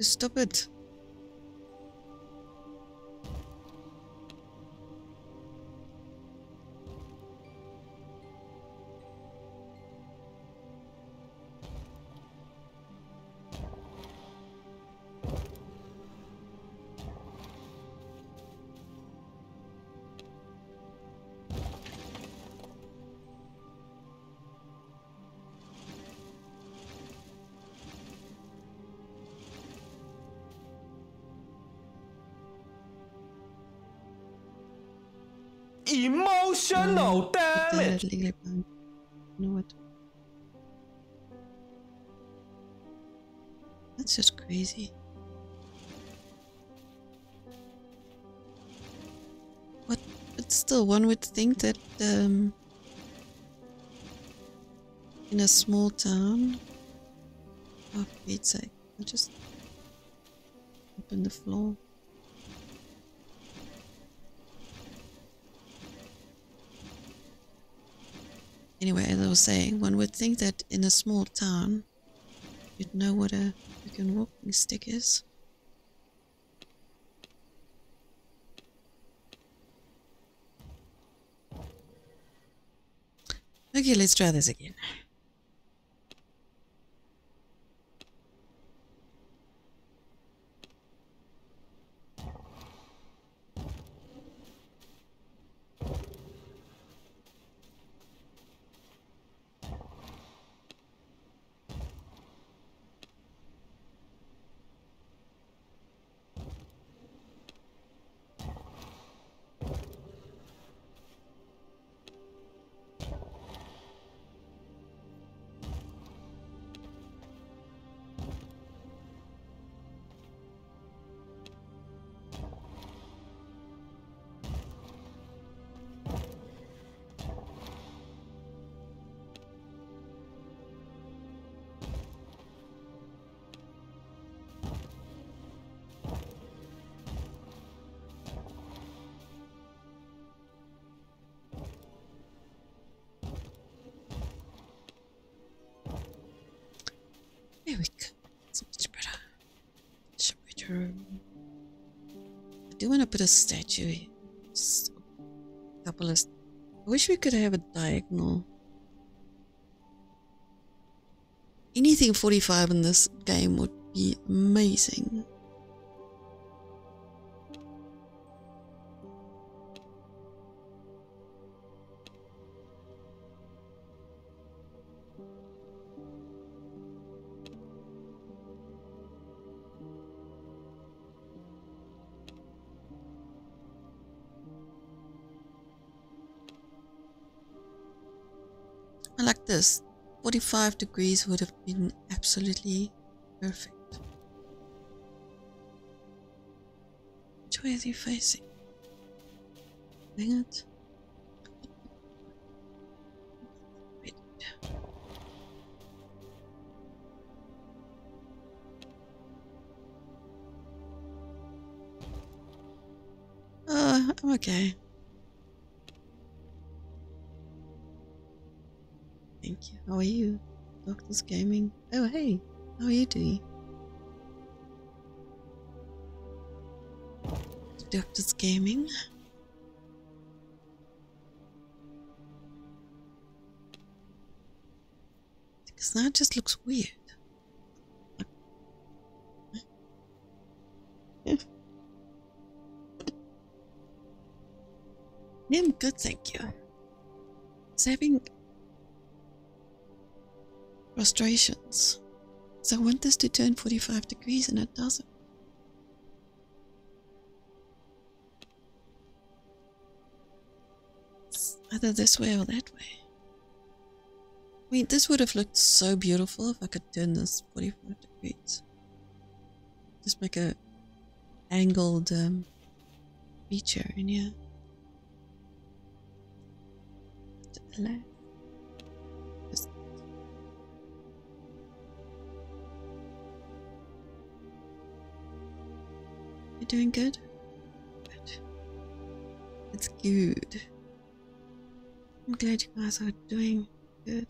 Stop it. Emotional damage. You know what? That's just crazy. What? But still, one would think that um, in a small town. Oh, wait a sec. I'll just open the floor. Anyway, as I was saying, one would think that in a small town, you'd know what a freaking walking stick is. Okay, let's try this again. I do want to put a statue here. Just a couple of. St I wish we could have a diagonal. Anything forty-five in this game would be amazing. This forty-five degrees would have been absolutely perfect. Which way is he facing? Dang it. I'm okay. Thank you. How are you? Doctor's Gaming. Oh, hey. How are you doing? Doctor's Gaming. Because now it just looks weird. Yeah, I'm good, thank you. Is having frustrations. So I want this to turn forty-five degrees and it doesn't. It's either this way or that way. I mean, this would have looked so beautiful if I could turn this forty-five degrees. Just make a angled um, feature in here. Just you're doing good? Good. It's good. I'm glad you guys are doing good.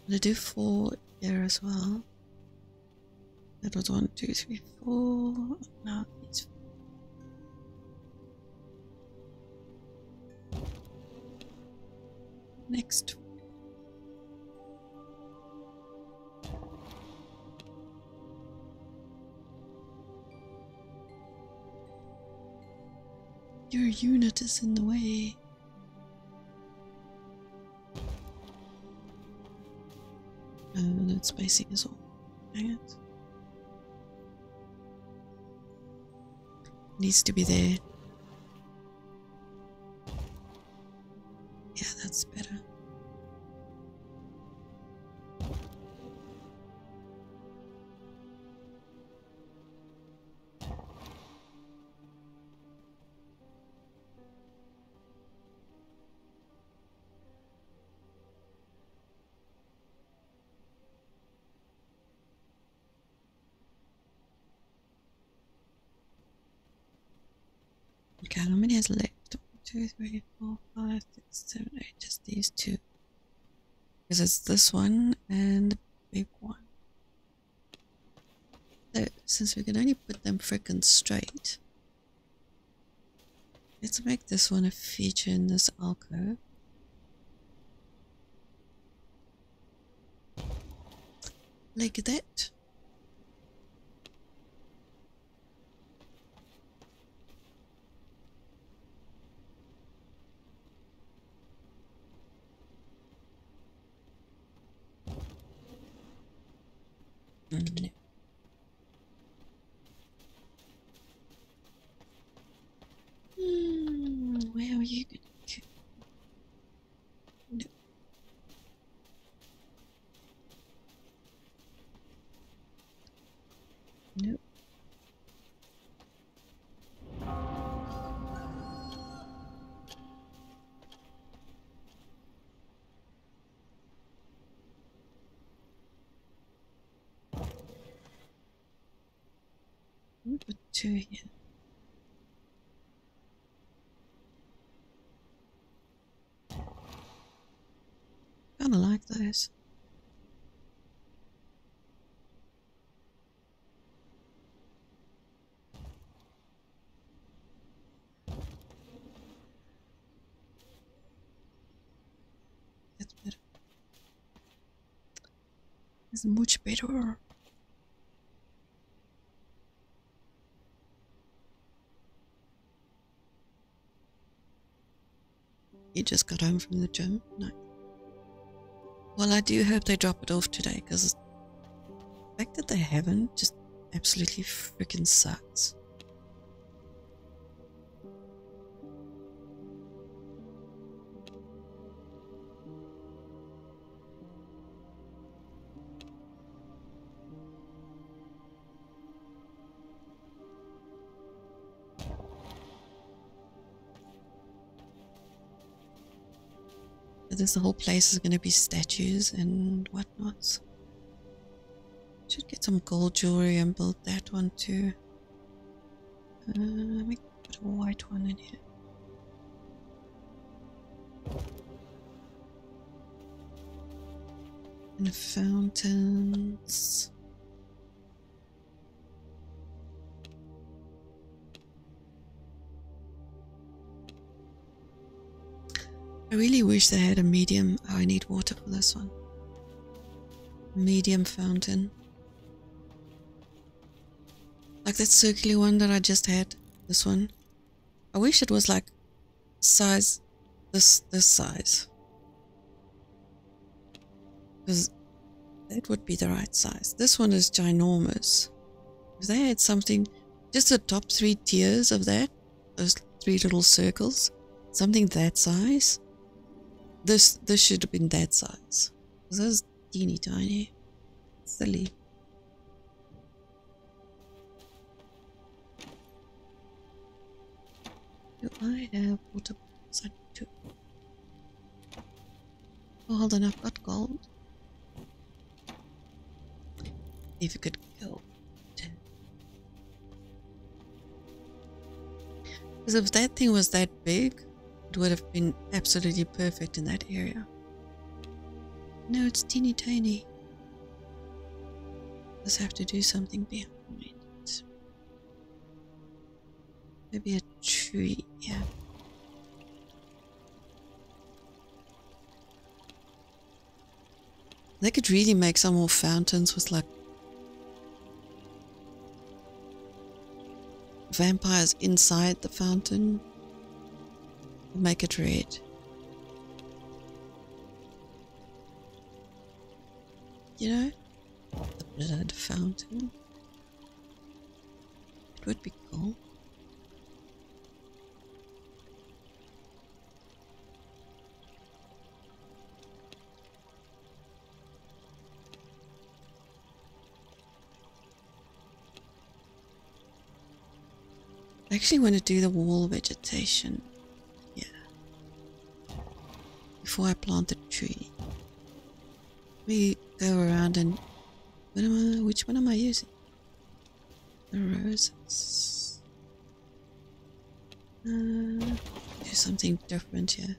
I'm gonna do four there as well. That was one, two, three, four. Now it's four. Next. Your unit is in the way. Spacing is all. Dang it. Needs to be there. Yeah, that's better. Left two, three, four, five, six, seven, eight, just these two, because it's this one and the big one. So since we can only put them frickin' straight, let's make this one a feature in this alcove. Like that. Mm-hmm. Mm, where are you going to no. Nope. Two here. Kind of like those. is much better. You just got home from the gym? No. Well, I do hope they drop it off today, because the fact that they haven't just absolutely freaking sucks. This whole place is going to be statues and whatnot. Should get some gold jewelry and build that one too. Uh, let me put a white one in here. And the fountains. I really wish they had a medium. Oh, I need water for this one. Medium fountain. Like that circular one that I just had. This one. I wish it was like size this this size. Because that would be the right size. This one is ginormous. If they had something, just the top three tiers of that, those three little circles, something that size. This this should have been that size. This is teeny tiny. Silly. Do I have water bottles? I need to. Oh, hold on, I've got gold. If you could go. Because if that thing was that big, it would have been absolutely perfect in that area. No, it's teeny tiny. Just have to do something behind it. Maybe a tree, yeah. They could really make some more fountains with like vampires inside the fountain. Make it red. You know? The blood fountain. It would be cool. I actually want to do the wall vegetation before I plant the tree. Let me go around and what am I, which one am I using? The roses. Uh, do something different here.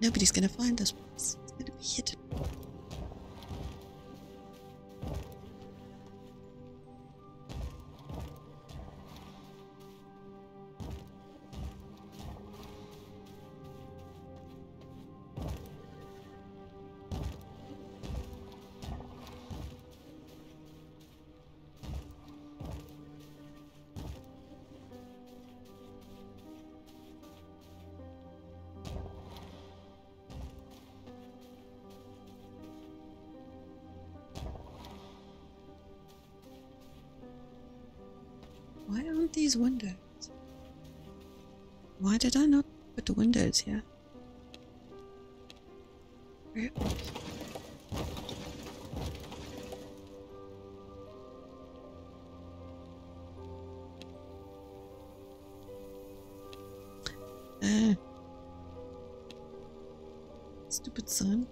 Nobody's gonna find this place. It's gonna be hidden. These windows. Why did I not put the windows here? Ah. Stupid sun.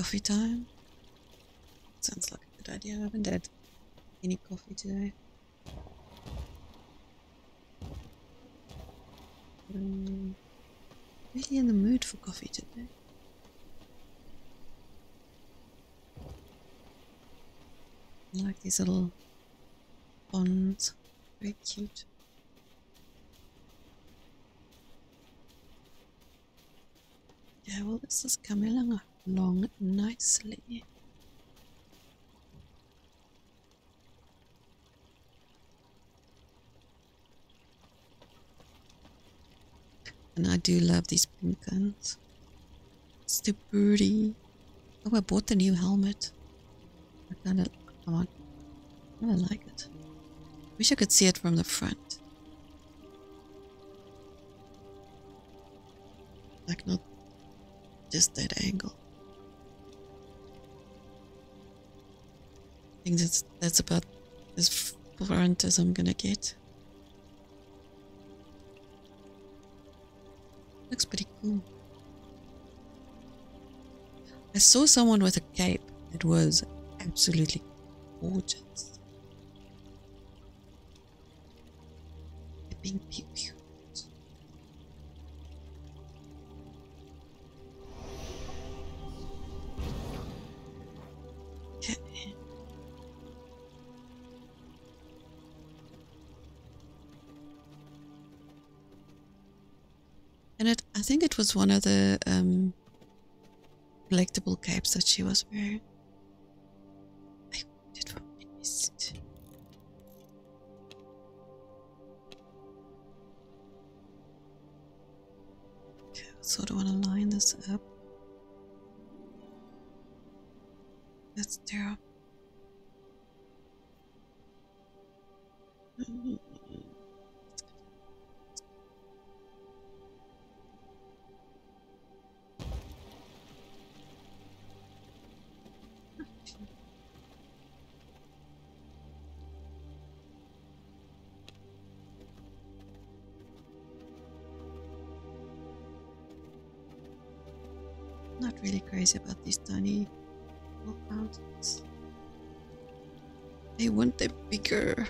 Coffee time? Sounds like a good idea. I haven't had any coffee today. Um, really in the mood for coffee today. I like these little ponds. Very cute. Yeah, well, this is coming along, along nicely. And I do love these pumpkins. It's too pretty. Oh, I bought the new helmet. I kind of, I kind of like it. Wish I could see it from the front. Like not just that angle. I think that's, that's about as front as I'm gonna get. Looks pretty cool. I saw someone with a cape. It was absolutely gorgeous. The pink pew pew. And it, I think it was one of the um, collectible capes that she was wearing. I wanted for missed. Okay, I sort of want to line this up. That's terrible. Mm-hmm. Really crazy about these tiny little mountains. They want them bigger.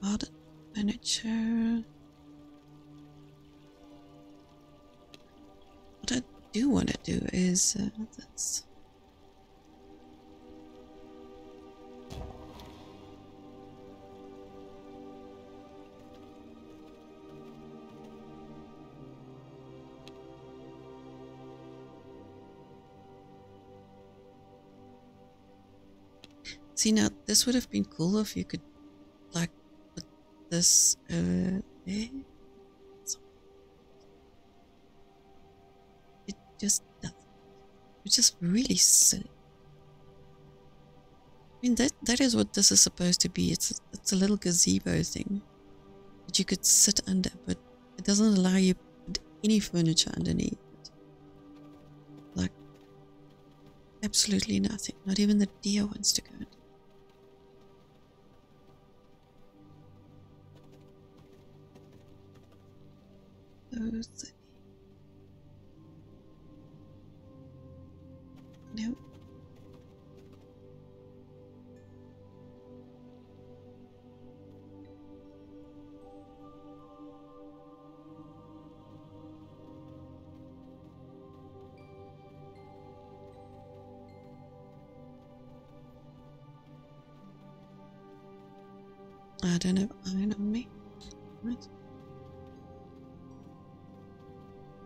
Garden furniture. What I do want to do is uh, that's see, now this would have been cool if you could, like, put this over there. It just doesn't. It's just really silly. I mean, that that is what this is supposed to be. It's it's a little gazebo thing that you could sit under, but it doesn't allow you to put any furniture underneath it. Like, absolutely nothing. Not even the deer wants to go in. No. I don't have iron on me. Right.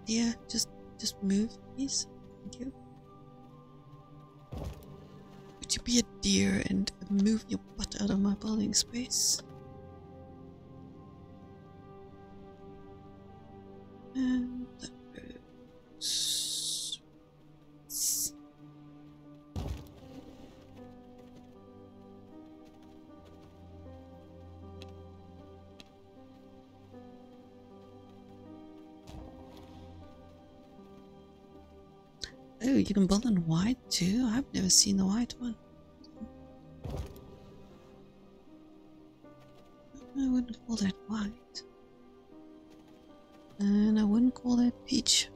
Yeah, just just move, please. Thank you. Would you be a deer and move your butt out of my building space? And that goes. Oh, you can build on white too? I've never seen the white one. I wouldn't call that white. And I wouldn't call that peach.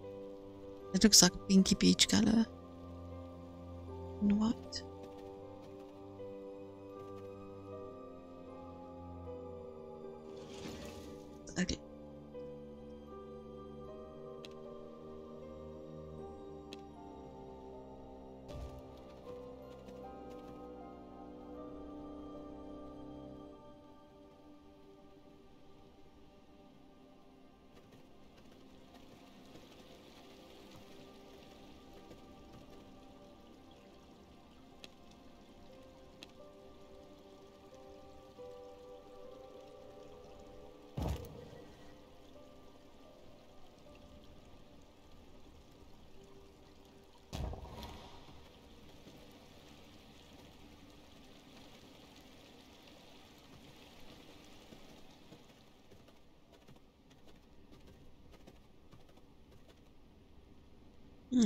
It looks like a pinky peach color and white. Okay.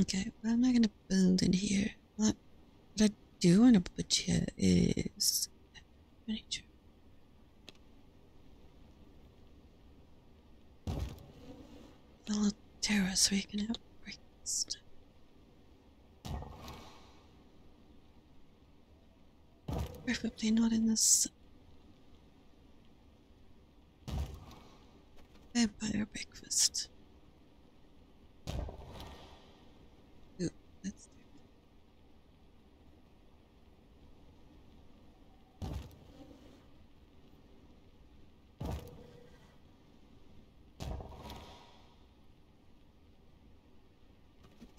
Okay, what am I going to build in here? What, what I do want to put here is furniture. A little terrace where you can have breakfast. Preferably not in this vampire breakfast. Let's do it.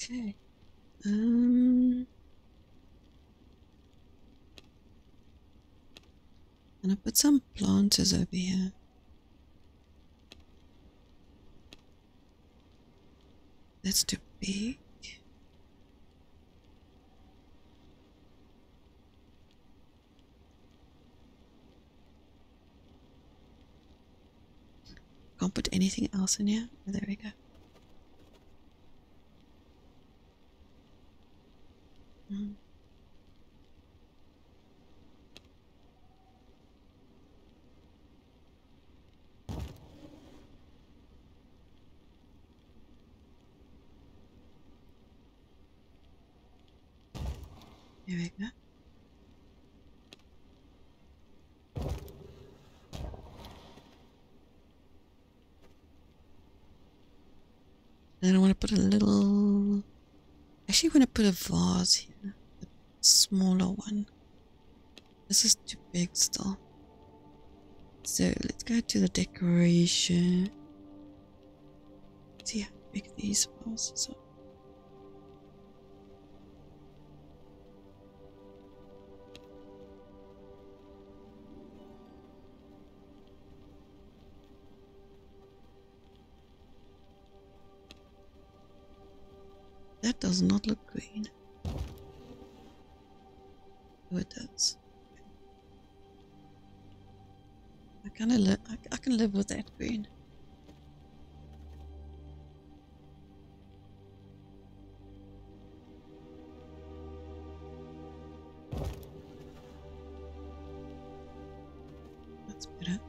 Okay. Um, I'm gonna put some planters over here. That's too big. Can't put anything else in here. Oh, there we go. Mm. There we go. Then I want to put a little... Actually, I want to put a vase here. A smaller one. This is too big still. So, let's go to the decoration. Let's see how big these vases are. That does not look green. Oh, it does. I kind of li I, I can live with that green. That's better.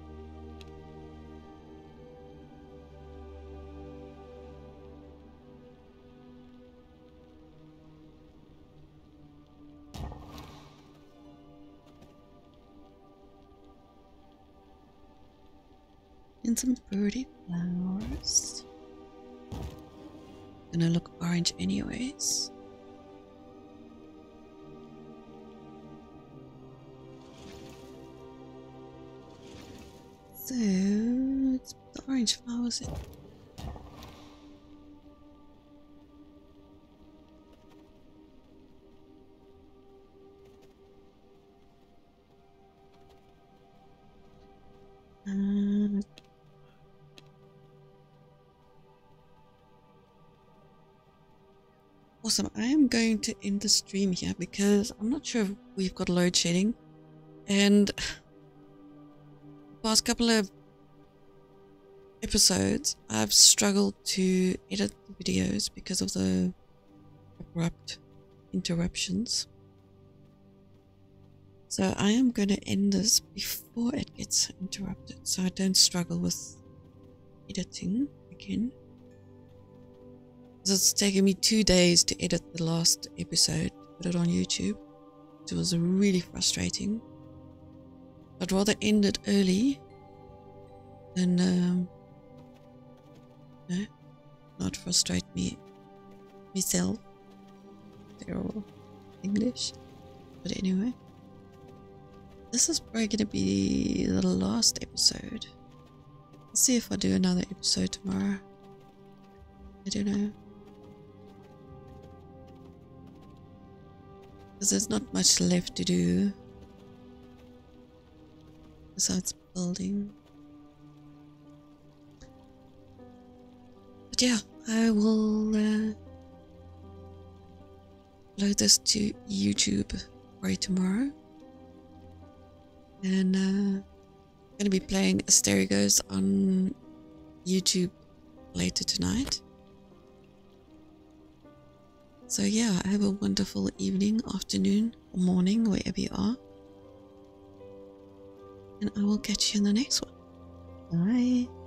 And some pretty flowers. Gonna look orange anyways. So let's put the orange flowers in. Awesome. I am going to end the stream here because I'm not sure if we've got load shedding, and the past couple of episodes I've struggled to edit the videos because of the abrupt interruptions. So I am going to end this before it gets interrupted so I don't struggle with editing again. It's taken me two days to edit the last episode, put it on YouTube. It was really frustrating. I'd rather end it early than um, no, not frustrate me myself. Terrible English, but anyway, this is probably going to be the last episode. Let's see if I do another episode tomorrow. I don't know. Because there's not much left to do. Besides building. But yeah, I will uh, upload this to YouTube right tomorrow. And uh, I'm going to be playing Asterigos on YouTube later tonight. So yeah, have a wonderful evening, afternoon, or morning, wherever you are. And I will catch you in the next one. Bye.